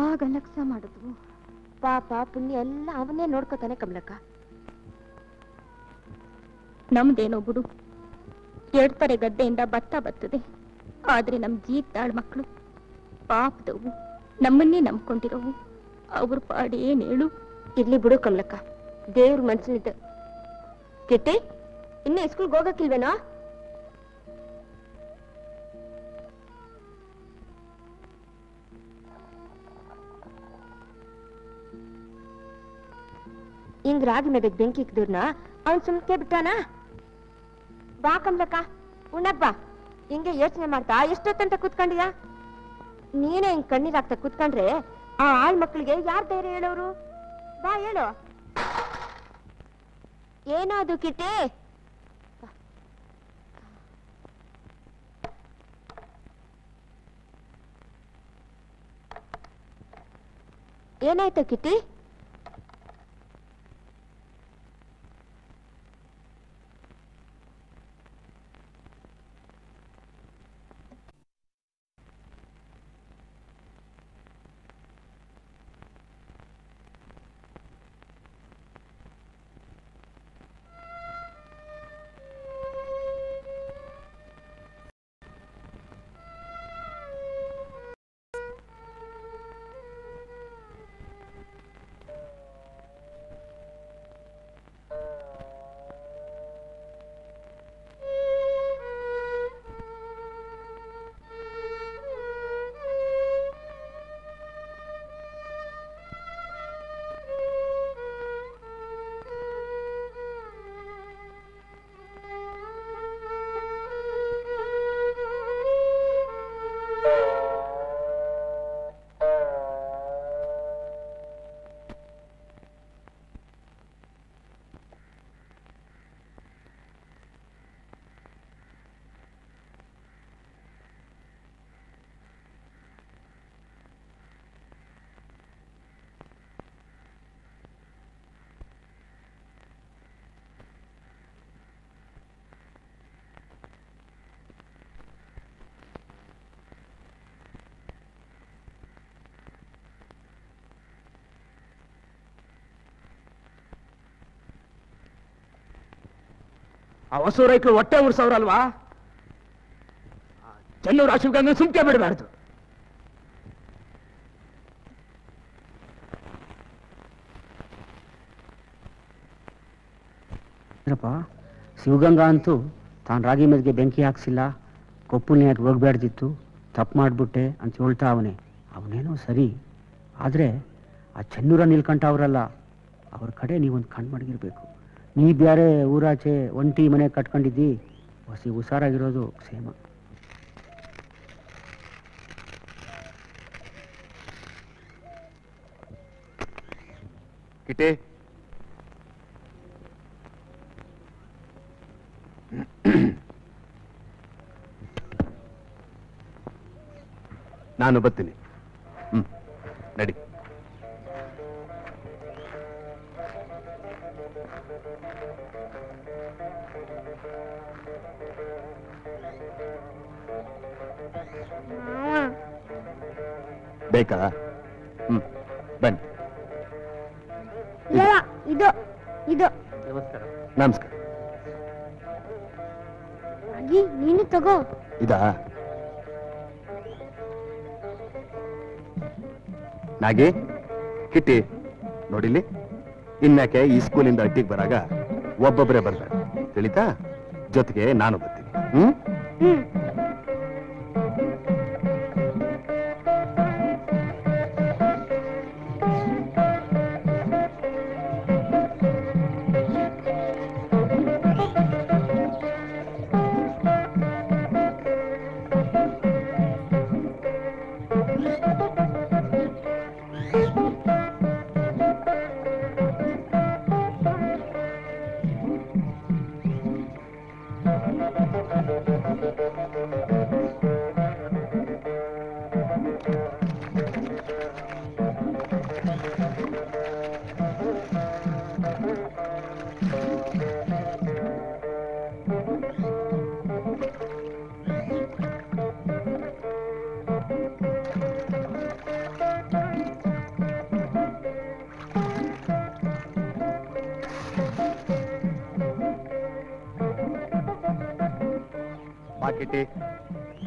ಆಗ ಲಕ್ಷ ಮಾಡಿದ್ವು. ಪಾಪ ಪುಣ್ಯ ಎಲ್ಲ ಅವನ್ನೇ ನೋಡ್ಕೋತಾನೆ. ಕಮಲಕ್ಕ, ನಮ್ದೇನೋ ಬಿಡು, ಎಡ್ತಾರೆ ಗದ್ದೆಯಿಂದ ಭತ್ತ ಬರ್ತದೆ. ಆದ್ರೆ ನಮ್ ಜೀತಾಳ್ ಮಕ್ಕಳು ಪಾಪದವು, ನಮ್ಮನ್ನೇ ನಂಬ್ಕೊಂಡಿರೋವು, ಅವ್ರ ಪಾಡಿ ಏನ್ ಹೇಳು? ಇರ್ಲಿ ಬಿಡು ಕಮಲಕ್ಕ, ದೇವ್ರ ಮನ್ಸನಿದ್ದ. ಕಿಟ್ಟಿ, ಇನ್ನೇ ಸ್ಕೂಲ್ಗೆ ಹೋಗಕ್ಕಿಲ್ವೇನೋ? ಹಿಂಗ್ ರಾಗಿ ಮೇದಕ್ ಬೆಂಕಿ ಇಕ್ದೂರ್ನ ಅವ್ನ್ ಸುಮ್ಕೆ ಬಿಟ್ಟಾನ? ಬಾ ಕಮಲಕ್ಕ, ಉಣ್ಣಕ್ ಬಾ. ಹಿಂಗೆ ಯೋಚನೆ ಮಾಡ್ತಾ ಎಷ್ಟೊತ್ತಂತ ಕೂತ್ಕೊಂಡಿಯ? ನೀನೇ ಹಿಂಗ್ ಕಣ್ಣೀರ್ ಹಾಕ್ತಾ ಕೂತ್ಕೊಂಡ್ರೆ ಆ ಆಳ್ ಮಕ್ಳಿಗೆ ಯಾರ್ ಧೈರ್ಯ ಹೇಳೋರು? ಬಾ ಹೇಳು. ಏನೋ ಅದು ಕಿಟ್ಟಿ? ಏನಾಯ್ತು ಕಿಟ್ಟಿ? ಹೊಸೂರು ರೈತರು ಹೊಟ್ಟೆ ಉರ್ಸವ್ರಲ್ವಾ? ಚೆನ್ನೂರು ಅಶೋಕಂಗ ಸುಮ್ಕೆ ಬಿಡಬಾರ್ದು. ಶಿವಗಂಗಾ ಅಂತೂ ತಾನು ರಾಗಿ ಮೇಲ್ಗೆ ಬೆಂಕಿ ಹಾಕ್ಸಿಲ್ಲ, ಕೊಪ್ಪುಲ್ನೇ ಹಾಕಿ ಹೋಗ್ಬೇಡ್ದಿತ್ತು, ತಪ್ಪು ಮಾಡಿಬಿಟ್ಟೆ ಅಂತ ಹೇಳ್ತಾ ಅವನೇ. ಅವನೇನೋ ಸರಿ, ಆದರೆ ಆ ಚೆನ್ನೂರ ನಿಲ್ಕಂಠ ಅವರಲ್ಲ, ಅವ್ರ ಕಡೆ ನೀವೊಂದು ಕಣ್ಣು ಮಡಗಿರ್ಬೇಕು. ನೀ ಬೇರೆ ಊರಾಚೆ ಒಂಟಿ ಮನೆ ಕಟ್ಕೊಂಡಿದ್ದಿ, ಹೊಸಿ ಹುಷಾರಾಗಿರೋದು ಕ್ಷೇಮ. ಕಿಟೆ, ನಾನು ಬರ್ತೀನಿ. ನಡಿ. ಬೇಕಾ? ಬನ್ನಿ. ಇದು ಇದು ನಮಸ್ಕಾರ. ನಮಸ್ಕಾರ. ನೀನು ತಗೋ. ಇದಾ ನಾಗಿ ಕಿಟ್ಟಿ ನೋಡಿಲಿ, ಇನ್ಯಾಕೆ ಈ ಸ್ಕೂಲಿಂದ ಅಡ್ಡಿಗೆ ಬರಾಗ ಒಬ್ಬೊಬ್ಬರೇ ಬರ್ತಾರೆ ತಿಳಿತಾ? ಜೊತೆಗೆ ನಾನು ಬರ್ತೀನಿ.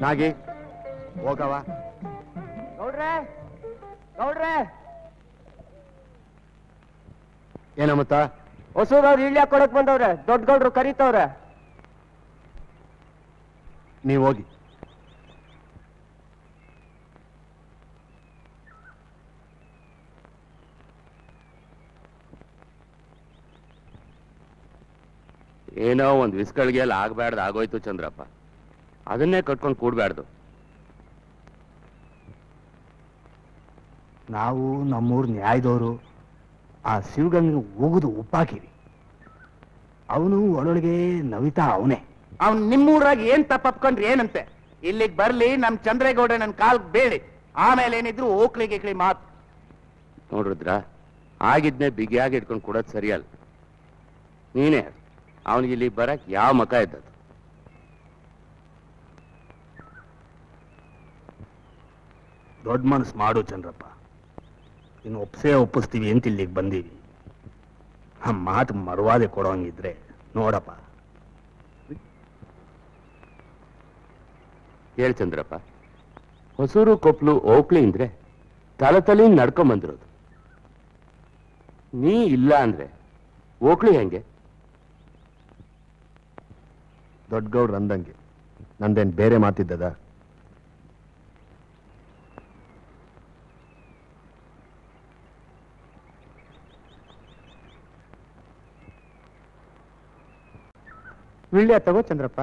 ನಾಗಿ ಹೋಗವ. ಗೌಡ್ರೆ, ಗೌಡ್ರೆ. ಏನಮ್ಮತ್ತ? ಹೊಸೂರವ್ರು ಇಳ್ಯಾ ಕೊಡಕ್ ಬಂದವ್ರೆ, ದೊಡ್ಡ ಗೌಡ್ರು ಕರೀತವ್ರೆ. ನೀವ್ ಹೋಗಿ. ಏನೋ ಒಂದ್ ವಿಸ್ಕಳ್ಗೆ ಎಲ್ಲ ಆಗ್ಬೇಡ್ದು ಆಗೋಯ್ತು ಚಂದ್ರಪ್ಪ, ಅದನ್ನೇ ಕಟ್ಕೊಂಡು ಕೂಡ್ಬಾರ್ದು. ನಾವು ನಮ್ಮೂರ್ ನ್ಯಾಯದವರು ಆ ಶಿವಗಂಗೆ ಹೋಗುದು ಉಪ್ಪಾಕಿವಿ. ಅವನು ಒಳೊಳಗೆ ನವಿತಾ ಅವನೇ. ಅವ್ನು ನಿಮ್ಮೂರಾಗಿ ಏನ್ ತಪ್ಪಕೊಂಡ್ರಿ ಏನಂತೆ? ಇಲ್ಲಿಗೆ ಬರ್ಲಿ, ನಮ್ ಚಂದ್ರೇಗೌಡ ನನ್ ಕಾಲ್ ಬೇಡಿ, ಆಮೇಲೆ ಏನಿದ್ರು ಓಕ್ಳಿಗೆ ಮಾತು. ನೋಡ್ರಿದ್ರ ಆಗಿದ್ನೆ ಬಿಗಿಯಾಗಿ ಇಟ್ಕೊಂಡು ಕೊಡೋದು ಸರಿಯಲ್ಲ. ನೀನೇ ಅವನಿಗೆ ಇಲ್ಲಿ ಬರಕ್ ಯಾವ ಮಕ ಇದ್ದದ್ದು? ದೊಡ್ಡ ಮನಸ್ಸು ಮಾಡು ಚಂದ್ರಪ್ಪ, ಇನ್ನು ಒಪ್ಸೇ ಒಪ್ಪಿಸ್ತೀವಿ ಅಂತ ಇಲ್ಲಿಗೆ ಬಂದೀವಿ. ಆ ಮಾತು ಮರವಾದೆ ಕೊಡೋಂಗಿದ್ರೆ ನೋಡಪ್ಪ. ಹೇಳಿ ಚಂದ್ರಪ್ಪ, ಹೊಸೂರು ಕೊಪ್ಪಲು ಓಕ್ಲಿ ಅಂದ್ರೆ ತಲೆ ನಡ್ಕೊಂಬಂದಿರೋದು. ನೀ ಇಲ್ಲ ಅಂದ್ರೆ ಓಕ್ಲಿ ಹೆಂಗೆ? ದೊಡ್ಡ ಗೌಡ್ರ ಅಂದಂಗೆ ನಂದೇನು ಬೇರೆ ಮಾತಿದ್ದದ? ವಿಳ್ಯ ತಗೋ ಚಂದ್ರಪ್ಪ.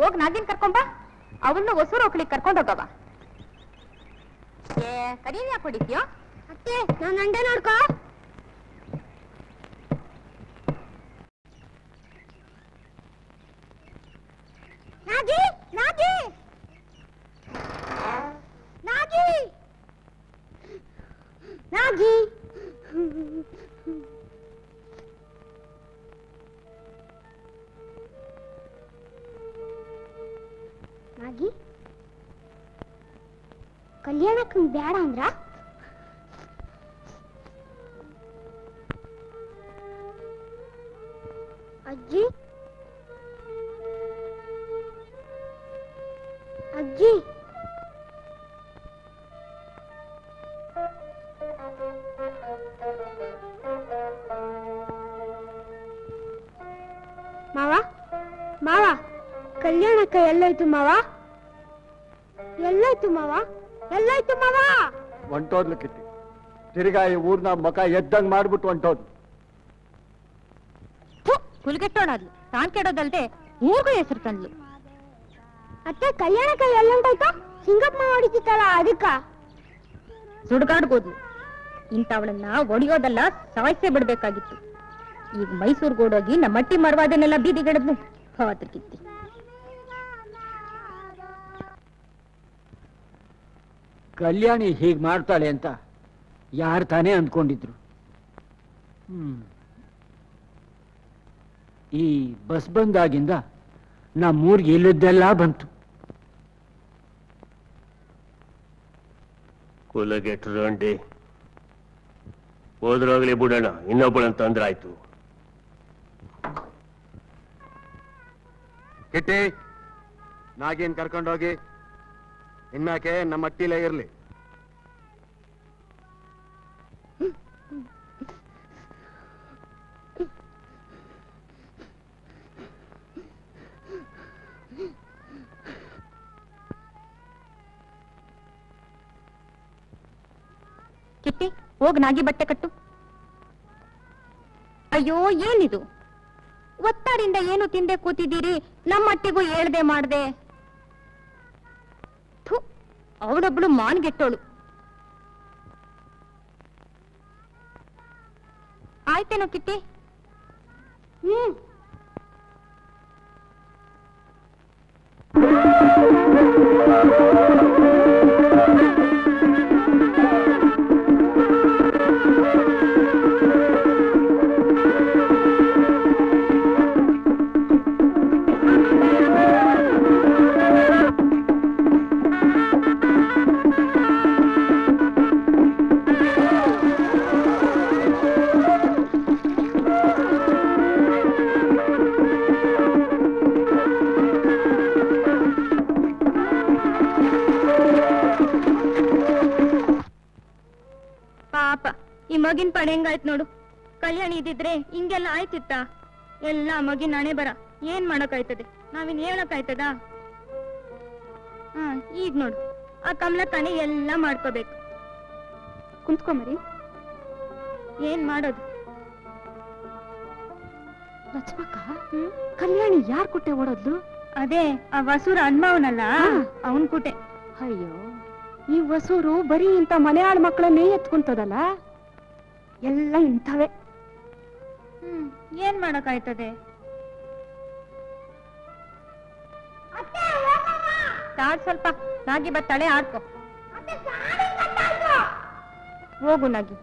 ಹೋಗಿ ನಾಗಿನ್ ಕರ್ಕೊಂಬ, ಅವನ್ನ ಹೊಸೂರು ಹೋಗ್ಲಿಕ್ಕೆ ಕರ್ಕೊಂಡೋಗವ. ಕಡಿಮೆ ಯಾಕೆ ಹೊಡಿತೀಯೋ ಅತ್ತೆ? ನಾನು ಅಂಡೆ ನೋಡ್ಕೋ. ಬೇಡ ಅಂದ್ರ ಅಜ್ಜಿ ಅಜ್ಜಿ ಮಾವ ಮಾವಾ ಕಲ್ಯಾಣಕ್ಕ ಎಲ್ಲಾಯ್ತು ಮಾವಾ ಎಲ್ಲಾಯ್ತು ಮಾವಾ ಎಲ್ಲಾಯ್ತು ಮಾವಾ ಒಂಟೋದ್ಲು ಕಿತ್ತಿ ತಿರ್ಗಾ ಈ ಊರ್ನ ಮಕ ಎದ್ದಂಗ್ ಮಾಡ್ಬಿಟ್ಟು ಒಂಟೋದ್ಲು ಕುಲುಗೆಟ್ಟೋಣಾದ್ಲು ತಾನ್ ಕೆಡೋದಲ್ದೆ ಊರ್ಗೂ ಹೆಸರು ತಂದ್ಲು ಅತ್ತೆ ಕಲ್ಯಾಣಕ್ಕ ಎಲ್ಲಂಟಾಯ್ತು ಸಿಂಗಪ್ಪ ಹೊಡಿತಿತ್ತಲ್ಲ ಅದಕ್ಕ ಸುಡ್ಗಾಡ್ಗೋದ್ಲು ಇಂಥವಳನ್ನ ಒಡೆಯೋದಲ್ಲ ಸಾಯಿಸೇ ಬಿಡ್ಬೇಕಾಗಿತ್ತು ಈಗ ಮೈಸೂರ್ಗೋಡೋಗಿ ನಮ್ಮ ಮಟ್ಟಿ ಮರವಾದನ್ನೆಲ್ಲ ಬೀದಿಗಿಡದ್ಲು ಹವಾತಕ್ಕಿತ್ತಿ ಕಲ್ಯಾಣಿ ಹೀಗೆ ಮಾಡ್ತಾಳೆ ಅಂತ ಯಾರು ತಾನೇ ಅಂದ್ಕೊಂಡಿದ್ರು. ಈ ಬಸ್ ಬಂದಾಗಿಂದ ನಮ್ಮೂರಿಗೆ ಇಲ್ಲದ್ದೆಲ್ಲ ಬಂತು. ಕುಲಗೆಟ್ರಂಡಿ ಹೋದ್ರಾಗ್ಲಿ ಬಿಡೋಣ, ಇನ್ನೊಬ್ಬಳನ್ನ ತೊಂದ್ರೆ ಆಯ್ತು. ಕಿಟ್ಟಿ, ನಾಗೇನ್ ಕರ್ಕೊಂಡೋಗಿ ಇನ್ಮ್ಯಾಕೆ ನಮ್ಮ ಅಟ್ಟಿಲೇ ಇರ್ಲಿ. ಕಿಟ್ಟಿ, ಹೋಗ್ ನಾಗಿ ಬಟ್ಟೆ ಕಟ್ಟು. ಅಯ್ಯೋ, ಏನಿದು ಒತ್ತಾರಿಂದ ಏನು ತಿಂದೆ ಕೂತಿದ್ದೀರಿ? ನಮ್ಮ ಅಟ್ಟಿಗೂ ಹೇಳ್ದೆ ಮಾಡ್ದೆ. ಅವಳೊಬ್ಳು ಮಾನ್ಗೆಟ್ಟೋಳು. ಆಯ್ತೇನೋ ಕಿಟ್ಟಿ? ಹ್ಮ್. ಮಗಿನ ಪಡೆ ಹೆಂಗಾಯ್ತು ನೋಡು. ಕಲ್ಯಾಣಿ ಇದ್ದಿದ್ರೆ ಹಿಂಗೆಲ್ಲ ಆಯ್ತಿತ್ತ? ಎಲ್ಲ ಮಗಿನ ಹಣೆ ಬರ. ಏನ್ ಮಾಡೋಕಾಯ್ತದೆ? ನಾವಿನ್ ಹೇಳಕ್ಕಾಯ್ತದ? ಈಗ ನೋಡು, ಆ ಕಮಲ ತಾನೇ ಎಲ್ಲ ಮಾಡ್ಕೋಬೇಕು. ಕುಂತ್ಕೊಂಬರಿ, ಏನ್ ಮಾಡೋದು? ಲಕ್ಷ್ಮಕ್ಕ, ಕಲ್ಯಾಣಿ ಯಾರ್ ಕುಟೆ ಓಡೋದ್ಲು? ಅದೇ ಆ ವಸೂರ ಅನ್ಮಾವನಲ್ಲ, ಅವನ್ ಕುಟೆ. ಅಯ್ಯೋ, ಈ ವಸೂರು ಬರೀ ಇಂತ ಮನೆ ಆಳ್ ಮಕ್ಕಳನ್ನೇ ಎತ್ಕೊಂತದಲ್ಲ, ಎಲ್ಲ ಇಂಥವೇ. ಏನ್ ಮಾಡಕ್ಕಾಯ್ತದೆ? ಸ್ವಲ್ಪ ನಾಗಿ ಬತ್ತಾಳೆ ಆಡ್ಕೊ. ಹೋಗು ನಾಗಿ.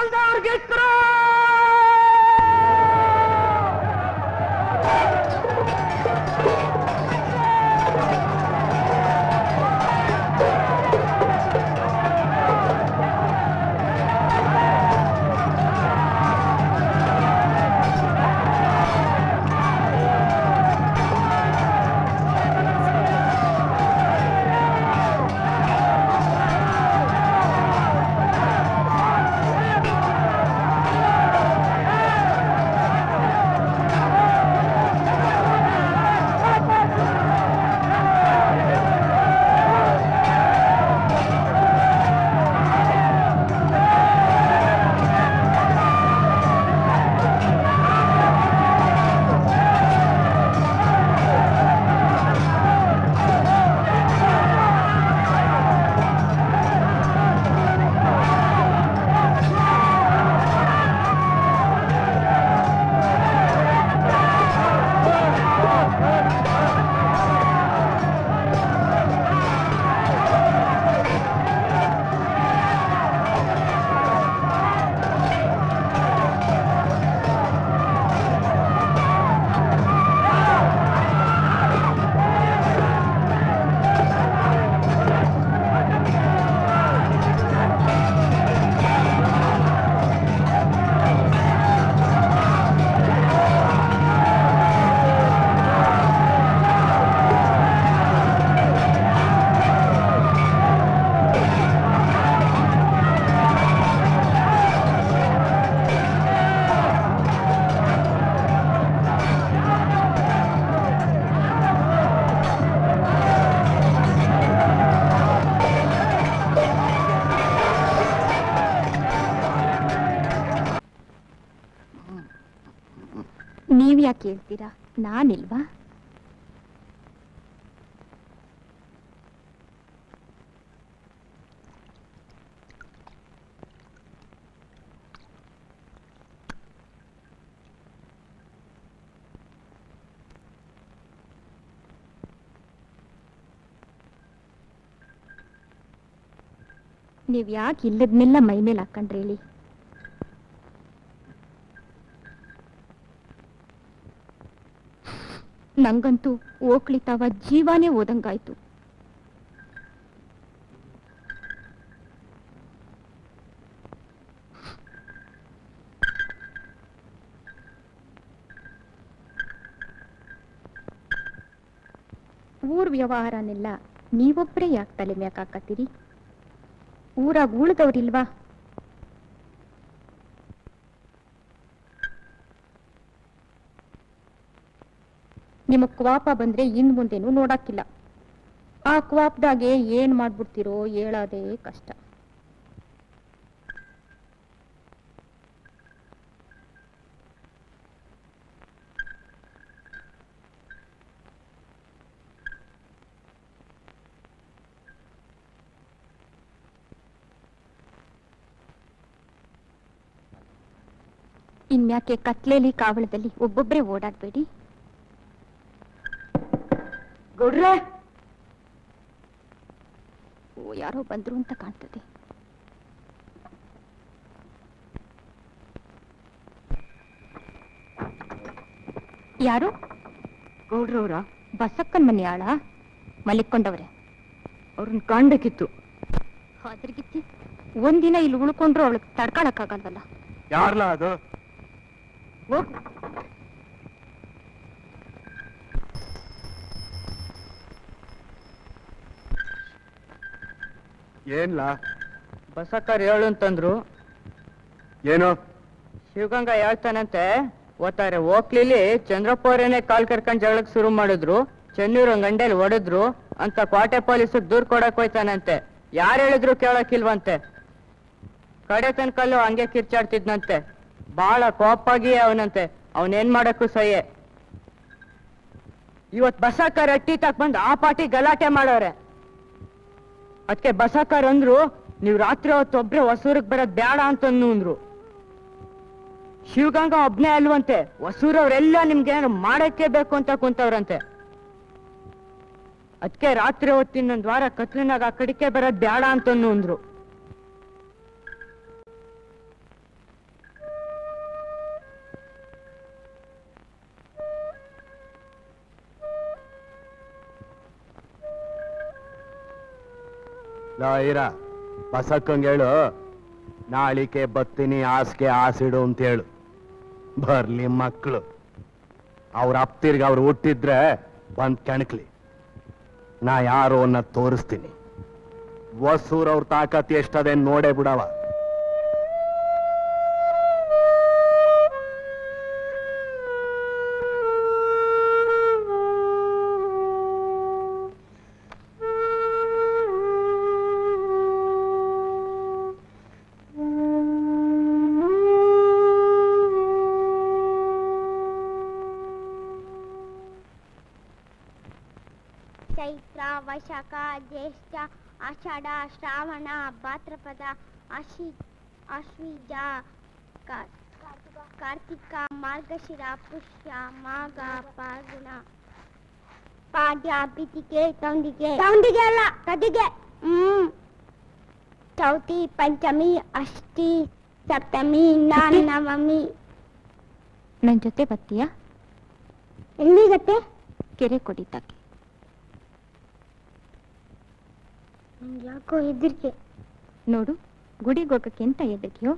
Kaldar ಕೇಳ್ತೀರಾ ನಾನಿಲ್ವಾ? ನೀವು ಯಾಕೆ ಇಲ್ಲದ್ನೆಲ್ಲ ಮೈ ಮೇಲೆ ಹಾಕೊಂಡ್ರಿ ಹೇಳಿ? ನಂಗಂತೂ ಓಕ್ಳಿತಾವ ಜೀವಾನೇ ಓದಂಗಾಯ್ತು. ಊರ್ ವ್ಯವಹಾರನೆಲ್ಲ ನೀವೊಬ್ಬರೇ ಯಾಕೆ ತಲೆ ಮ್ಯಾಕ್ ಹಾಕತ್ತೀರಿ? ಊರಾಗ ಉಳ್ದವ್ರಿಲ್ವಾ? ನಿಮ್ಮ ಕ್ವಾಪ ಬಂದ್ರೆ ಇನ್ ಮುಂದೇನು ನೋಡಾಕಿಲ್ಲ. ಆ ಕ್ವಾಪ್ದಾಗೆ ಏನ್ ಮಾಡ್ಬಿಡ್ತಿರೋ ಹೇಳೋದೇ ಕಷ್ಟ. ಇನ್ಯಾಕೆ ಕತ್ಲೇಲಿ ಕಾವಳದಲ್ಲಿ ಒಬ್ಬೊಬ್ರೆ ಓಡಾಡ್ಬೇಡಿ. ಗೌಡ್ರೆ, ಓ ಯಾರೋ ಬಂದ್ರು ಅಂತ ಕಾಣ್ತದೆ. ಯಾರು ಗೌಡ್ರವ್ರ? ಬಸಕ್ಕನ್ ಮನೆ ಆಳ ಮಲಿಕೊಂಡವ್ರೆ. ಅವ್ರನ್ನ ಕಾಣ್ಬೇಕಿತ್ತು. ಅದ್ರಗಿತ್ತಿ ಒಂದಿನ ಇಲ್ಲಿ ಉಳ್ಕೊಂಡ್ರು ಅವಳಿಗೆ ತಡ್ಕೊಳಕ್ಕಾಗಲ್ವಲ್ಲ. ಯಾರಲ್ಲ ಅದು? ಏನ್ಲಾ ಬಸಕ್ಕರ್ ಹೇಳು ಅಂತಂದ್ರು. ಏನು? ಶಿವಗಂಗಾ ಹೇಳ್ತಾನಂತೆ, ಓತಾರೆ ಓಕ್ಲಿಲಿ ಚಂದ್ರಪ್ಪರೇನೆ ಕಾಲ್ ಕರ್ಕೊಂಡ್ ಜಗಳಕ್ಕೆ ಶುರು ಮಾಡಿದ್ರು, ಚೆನ್ನೂರು ಗಂಡೇಲಿ ಹೊಡೆದ್ರು ಅಂತ ಕ್ವಾಟೆ ಪೊಲೀಸರು ದೂರ್ ಕೊಡಕ್ ಹೋಯ್ತಾನಂತೆ. ಯಾರು ಹೇಳಿದ್ರು ಕೇಳಕ್ಕಿಲ್ವಂತೆ. ಕಡೆ ತನಕಲ್ಲೂ ಹಂಗೆ ಕಿರ್ಚಾಡ್ತಿದ್ನಂತೆ. ಬಹಳ ಕೋಪಾಗಿ ಅವನಂತೆ. ಅವನೇನ್ ಮಾಡಕ್ಕೂ ಸಹ್ಯೆ. ಇವತ್ ಬಸಕ್ಕರ್ ಅಟ್ಟಿ ತಕ್ ಬಂದ್ ಆ ಪಾಟಿ ಗಲಾಟೆ ಮಾಡೋರೆ. ಅದಕ್ಕೆ ಬಸಕ್ಕರ್ ಅಂದ್ರು, ನೀವು ರಾತ್ರಿ ಹೊತ್ತೊಬ್ರೆ ಹೊಸೂರಿಗೆ ಬರೋದ್ ಬೇಡ ಅಂತಂದ್ರು. ಶಿವಗಂಗಾ ಒಬ್ನೇ ಅಲ್ವಂತೆ, ಹೊಸೂರವ್ರೆಲ್ಲ ನಿಮ್ಗೆ ಏನಾರು ಮಾಡಕ್ಕೆ ಬೇಕು ಅಂತ ಕುಂತವ್ರಂತೆ. ಅದಕ್ಕೆ ರಾತ್ರಿ ಹೊತ್ತು ಇನ್ನೊಂದ್ ವಾರ ಕತ್ಲಿನಾಗ ಆ ಕಡಿಕೆ ಬರೋದ್ ಬೇಡ ಅಂತಂದ್ರು. ಲಾಯಿರಾ ಬಸಕ್ಕಂಗೆ ಹೇಳು ನಾಳಿಕೆ ಬತ್ತಿನಿ ಆಸ್ಕೆ ಆಸಿಡು ಅಂತ ಹೇಳು. ಬರ್ಲಿ ಮಕ್ಕಳು, ಅವ್ರ ಅಪ್ತಿರ್ಗ ಅವ್ರು ಹುಟ್ಟಿದ್ರೆ ಬಂದ್ ಕಣಕ್ಲಿ, ನಾ ಯಾರು ಅನ್ನ ತೋರಿಸ್ತೀನಿ. ಹೊಸೂರ್ ಅವ್ರ ತಾಕತ್ ಎಷ್ಟದೆ ನೋಡೇ ಬಿಡವ. ವೈಶಾಖ, ಜ್ಯೇಷ್ಠ, ಆಷಾಢ, ಶ್ರಾವಣ, ಭಾದ್ರಪದ, ಅಶ್ವಿಜ, ಕಾರ್ತಿಕ, ಮಾರ್ಗಶಿರ, ಪುಷ್ಯ, ಮಾಘ, ಫಾಲ್ಗುಣ, ಪಾಡ್ಯ, ಬಿದಿಗೆ, ತೌಂದಿಗೆ ಅಲ್ಲ ಕದಿಗೆ, ಚೌತಿ, ಪಂಚಮಿ, ಅಷ್ಟಿ, ಸಪ್ತಮಿ, ನವಮಿ. ನನ್ ಜೊತೆ ಬರ್ತೀಯಾ? ಎಲ್ಲಿಗತ್ತೆ? ಕೆರೆ ಕೊಡಿತಕ್ಕೆ. ನಂಗೆ ಯಾಕೋ ಹೆದರಿಕೆ. ನೋಡು, ಗುಡಿಗೆ ಹೋಗಕ್ಕೆ ಎಂತ ಹೆದರಿಕೆಯೋ.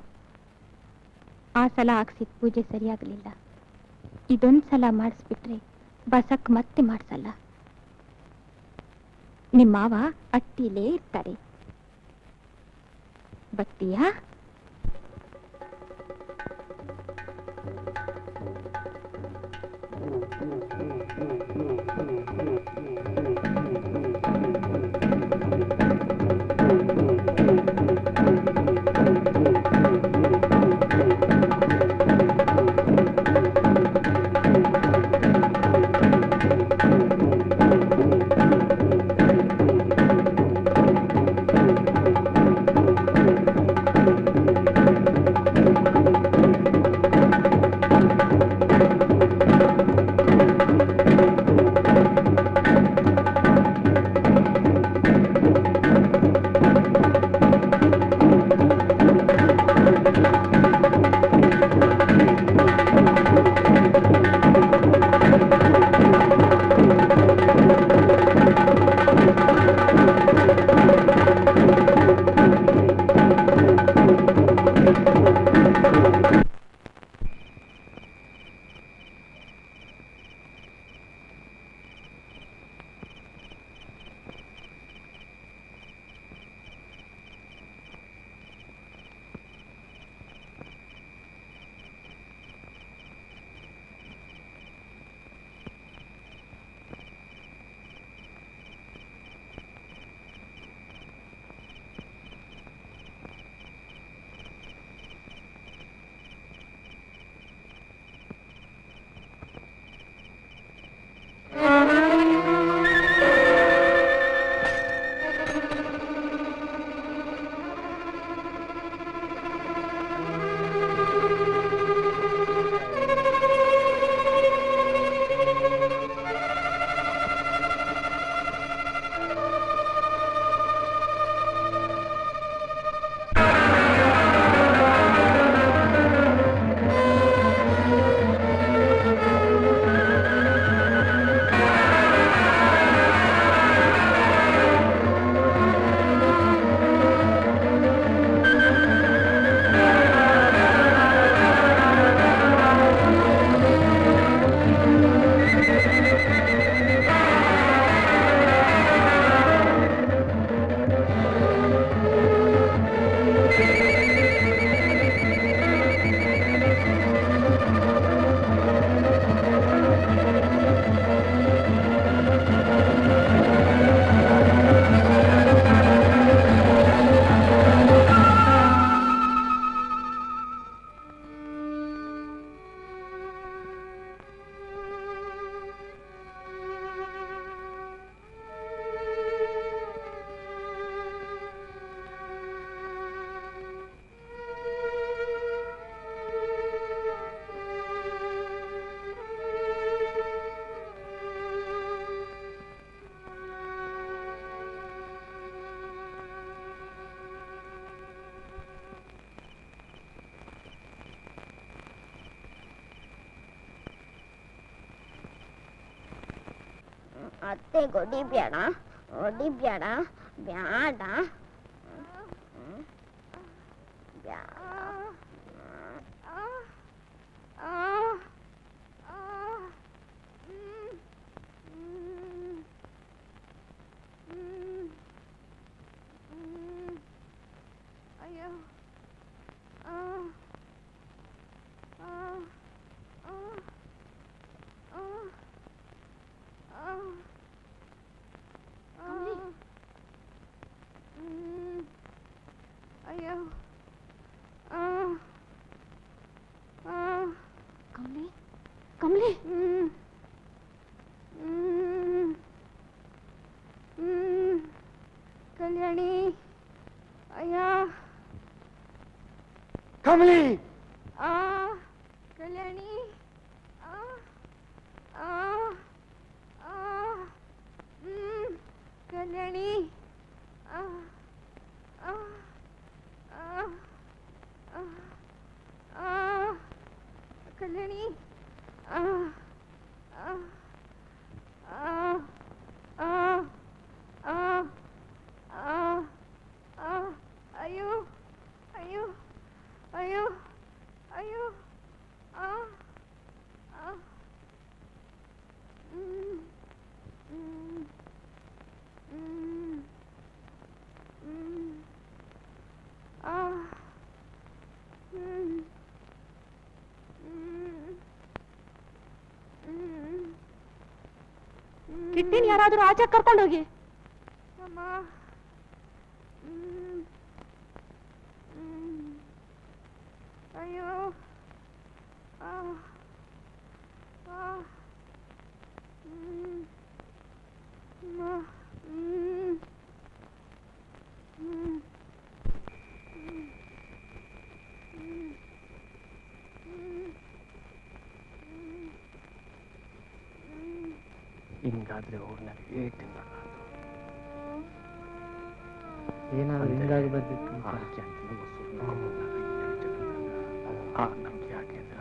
ಆ ಸಲ ಹಾಕ್ಸಿದ ಪೂಜೆ ಸರಿಯಾಗಲಿಲ್ಲ. ಇದೊಂದು ಸಲ ಮಾಡಿಸ್ಬಿಟ್ರೆ ಬಸಕ್ ಮತ್ತೆ ಮಾಡಿಸಲ್ಲ. ನಿಮ್ಮ ಮಾವ ಅಟ್ಟಿಲೇ ಇರ್ತಾರೆ. ಬರ್ತೀಯಾ? ಅತ್ತೆಗೆ ಹೊಡಿಬೇಡ, ಹೊಡಿಬೇಡ, ಬ್ಯಾಡ, कमली कल्याणी कल्याणी कल्याणी दिन यार आचा कर्कोंडोगी ಹಿಂಗಾದ್ರೆ ಊರಿನಲ್ಲಿ ಏಟ್ ದಿನ ಏನಾದ್ರು ಹಿಂಗಾಗಿ ಬಂದಿತ್ತು ಆಕೆ ಅಂತ ನಮ್ಗೆ ಯಾಕೆ ಅಂದ್ರೆ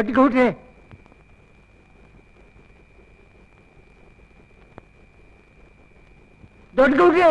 रोटी को उठे रोटी को उठे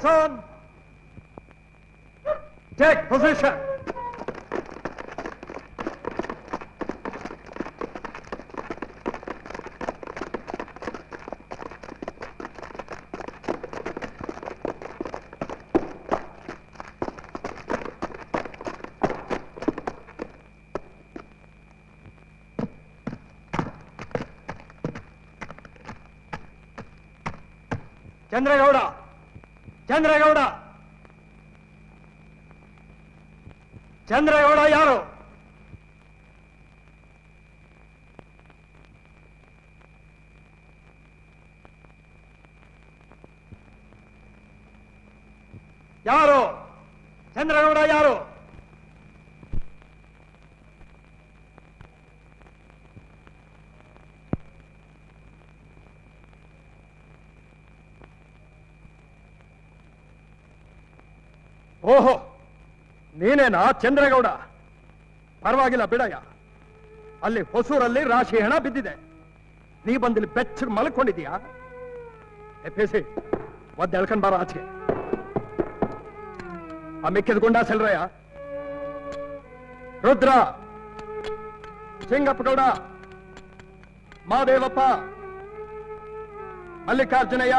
Son, take position. Chandragowda. Chandragowda ಯಾರು? ಚಂದ್ರಗೌಡ ಯಾರು? ಓಹೋ, ನೀನೇನಾ ಚಂದ್ರಗೌಡ? ಪರವಾಗಿಲ್ಲ ಬಿಡಯ್ಯ, ಅಲ್ಲಿ ಹೊಸೂರಲ್ಲಿ ರಾಶಿ ಹೆಣ ಬಿದ್ದಿದೆ, ನೀ ಬಂದಿಲ್ಲಿ ಬೆಚ್ಚ ಮಲ್ಕೊಂಡಿದೀಯಾ? ಎಪ್ಪೇಸಿ ಒದ್ದೆ ಎಳ್ಕೊಂಡ್ ಬಾರ ಆಚೆ. ಆ ಮಿಕ್ಕಿದ ಗುಂಡ ಸೆಲ್ರಯ್ಯ, ರುದ್ರ, ಸಿಂಗಪ್ಪಗೌಡ, ಮಾದೇವಪ್ಪ, ಮಲ್ಲಿಕಾರ್ಜುನಯ್ಯ,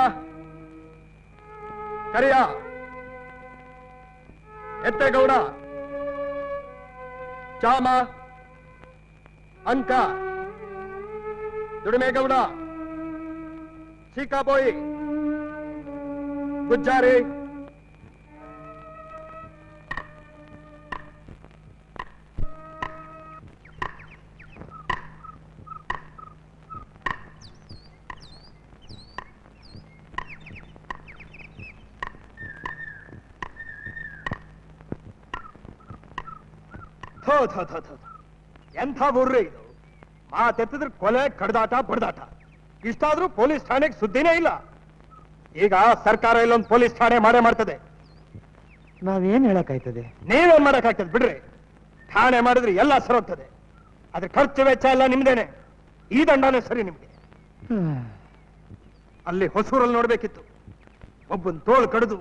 ಕರಿಯ, ಎತ್ತೇಗೌಡ, ಚಾಮ, ಅಂಕ, ದುಡಿಮೇಗೌಡ, ಸೀಕಾಬೋಯಿ, ಗುಜ್ಜಾರಿ, ಎಂಥ ಊರ್ರೆ ಇದು? ಮಾತೆತ್ತಿದ್ರೆ ಕೊಲೆ, ಕಡ್ದಾಟ, ಬಡ್ದಾಟ. ಇಷ್ಟಾದ್ರೂ ಪೊಲೀಸ್ ಠಾಣೆಗೆ ಸುದ್ದಿನೇ ಇಲ್ಲ. ಈಗ ಸರ್ಕಾರ ಇಲ್ಲೊಂದು ಪೊಲೀಸ್ ಠಾಣೆ ಮಾಡೇ ಮಾಡ್ತದೆ. ನಾವೇನ್ ಹೇಳಕ್ಕಾಯ್ತದೆ? ನೀವೇನ್ ಮಾಡಕ್ಕಾಗ್ತದೆ ಬಿಡ್ರಿ. ಠಾಣೆ ಮಾಡಿದ್ರೆ ಎಲ್ಲ ಸರೋಗ್ತದೆ. ಅದ್ರ ಖರ್ಚು ವೆಚ್ಚ ಎಲ್ಲ ನಿಮ್ದೇನೆ. ಈ ದಂಡನೇ ಸರಿ ನಿಮ್ಗೆ. ಅಲ್ಲಿ ಹೊಸೂರಲ್ಲಿ ನೋಡ್ಬೇಕಿತ್ತು, ಒಬ್ಬನ್ ತೋಳು ಕಡಿದು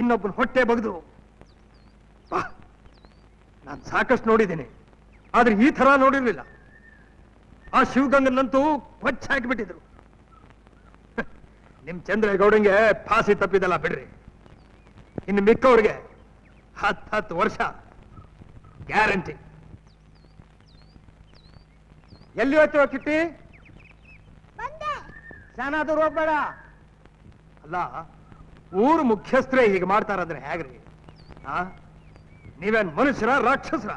ಇನ್ನೊಬ್ಬನ ಹೊಟ್ಟೆ ಬಗ್ದು. ನಾನು ಸಾಕಷ್ಟು ನೋಡಿದ್ದೇನೆ, ಆದ್ರೆ ಈ ತರ ನೋಡಿರ್ಲಿಲ್ಲ. ಆ ಶಿವಗಂಗನಂತೂ ಕೊಚ್ಚ ಹಾಕಿಬಿಟ್ಟಿದ್ರು. ನಿಮ್ ಚಂದ್ರೇಗೌಡಂಗೆ ಫಾಸಿ ತಪ್ಪಿದಲ್ಲ ಬಿಡ್ರಿ. ಇನ್ನು ಮಿಕ್ಕವ್ರಿಗೆ 10 ವರ್ಷ ಗ್ಯಾರಂಟಿ. ಎಲ್ಲಿ ಹೋಗ್ತೀವ ಕಿಟ್ಟಿ? ಶಾನಾದ್ರು ಹೋಗ್ಬೇಡ. ಅಲ್ಲ, ಊರು ಮುಖ್ಯಸ್ಥರೇ ಹೀಗೆ ಮಾಡ್ತಾರಂದ್ರೆ ಹೇಗ್ರಿ? ನೀವೇನ್ ಮನುಷ್ಯರ, ರಾಕ್ಷಸರ?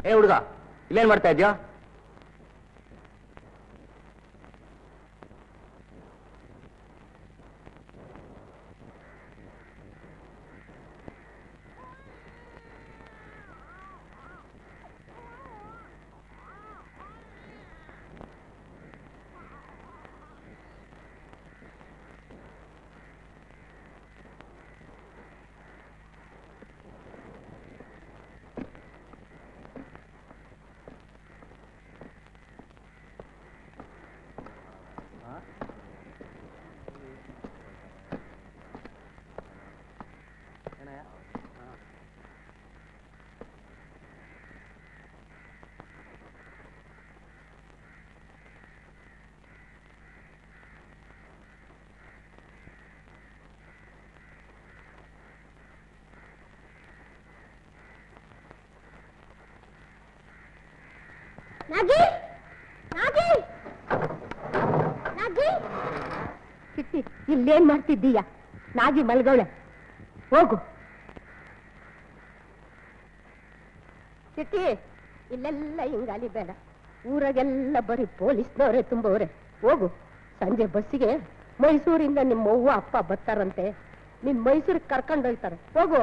ಏ ಹುಡುಗ, ಇಲ್ಲೇನ್ ಮಾಡ್ತಾ ಇದ್ಯಾ? ಇಲ್ಲೇನ್ ಮಾಡ್ತಿದ್ದೀಯಾ? ನಾಗಿ ಮಲ್ಗೌಳೆ, ಹೋಗು. ಚಿಟ್ಟಿ, ಇಲ್ಲೆಲ್ಲ ಹಿಂಗಾಲಿ ಬೇಡ. ಊರಾಗೆಲ್ಲ ಬರೀ ಪೊಲೀಸ್ನವ್ರೆ ತುಂಬವ್ರೆ. ಹೋಗು, ಸಂಜೆ ಬಸ್ಸಿಗೆ ಮೈಸೂರಿಂದ ನಿಮ್ಮ ಅವ್ವ ಅಪ್ಪ ಬರ್ತಾರಂತೆ. ನಿನ್ ಮೈಸೂರಿಗೆ ಕರ್ಕೊಂಡೋಗ್ತಾರೆ. ಹೋಗು.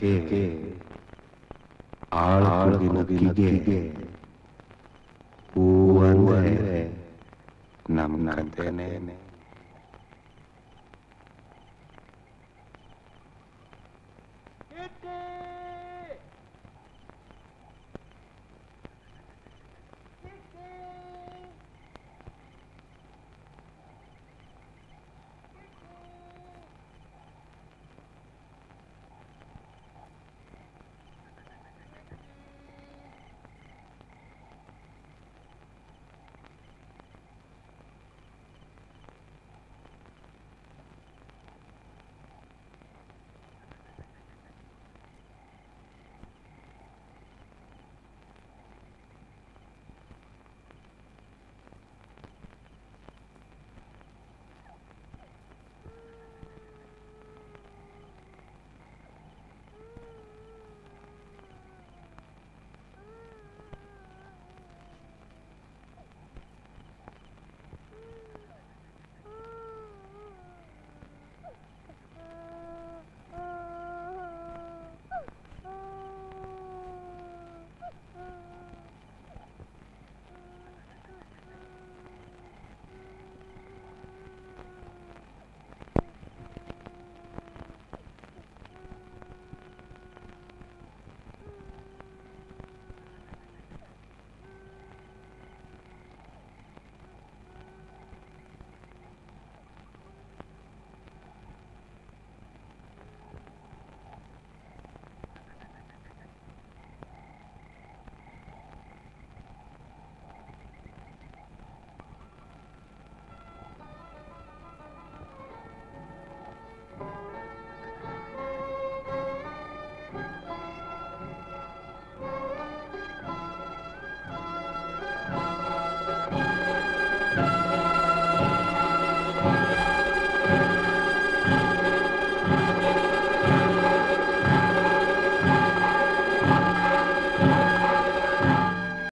के आड़ नदी के पूवन नम नंदने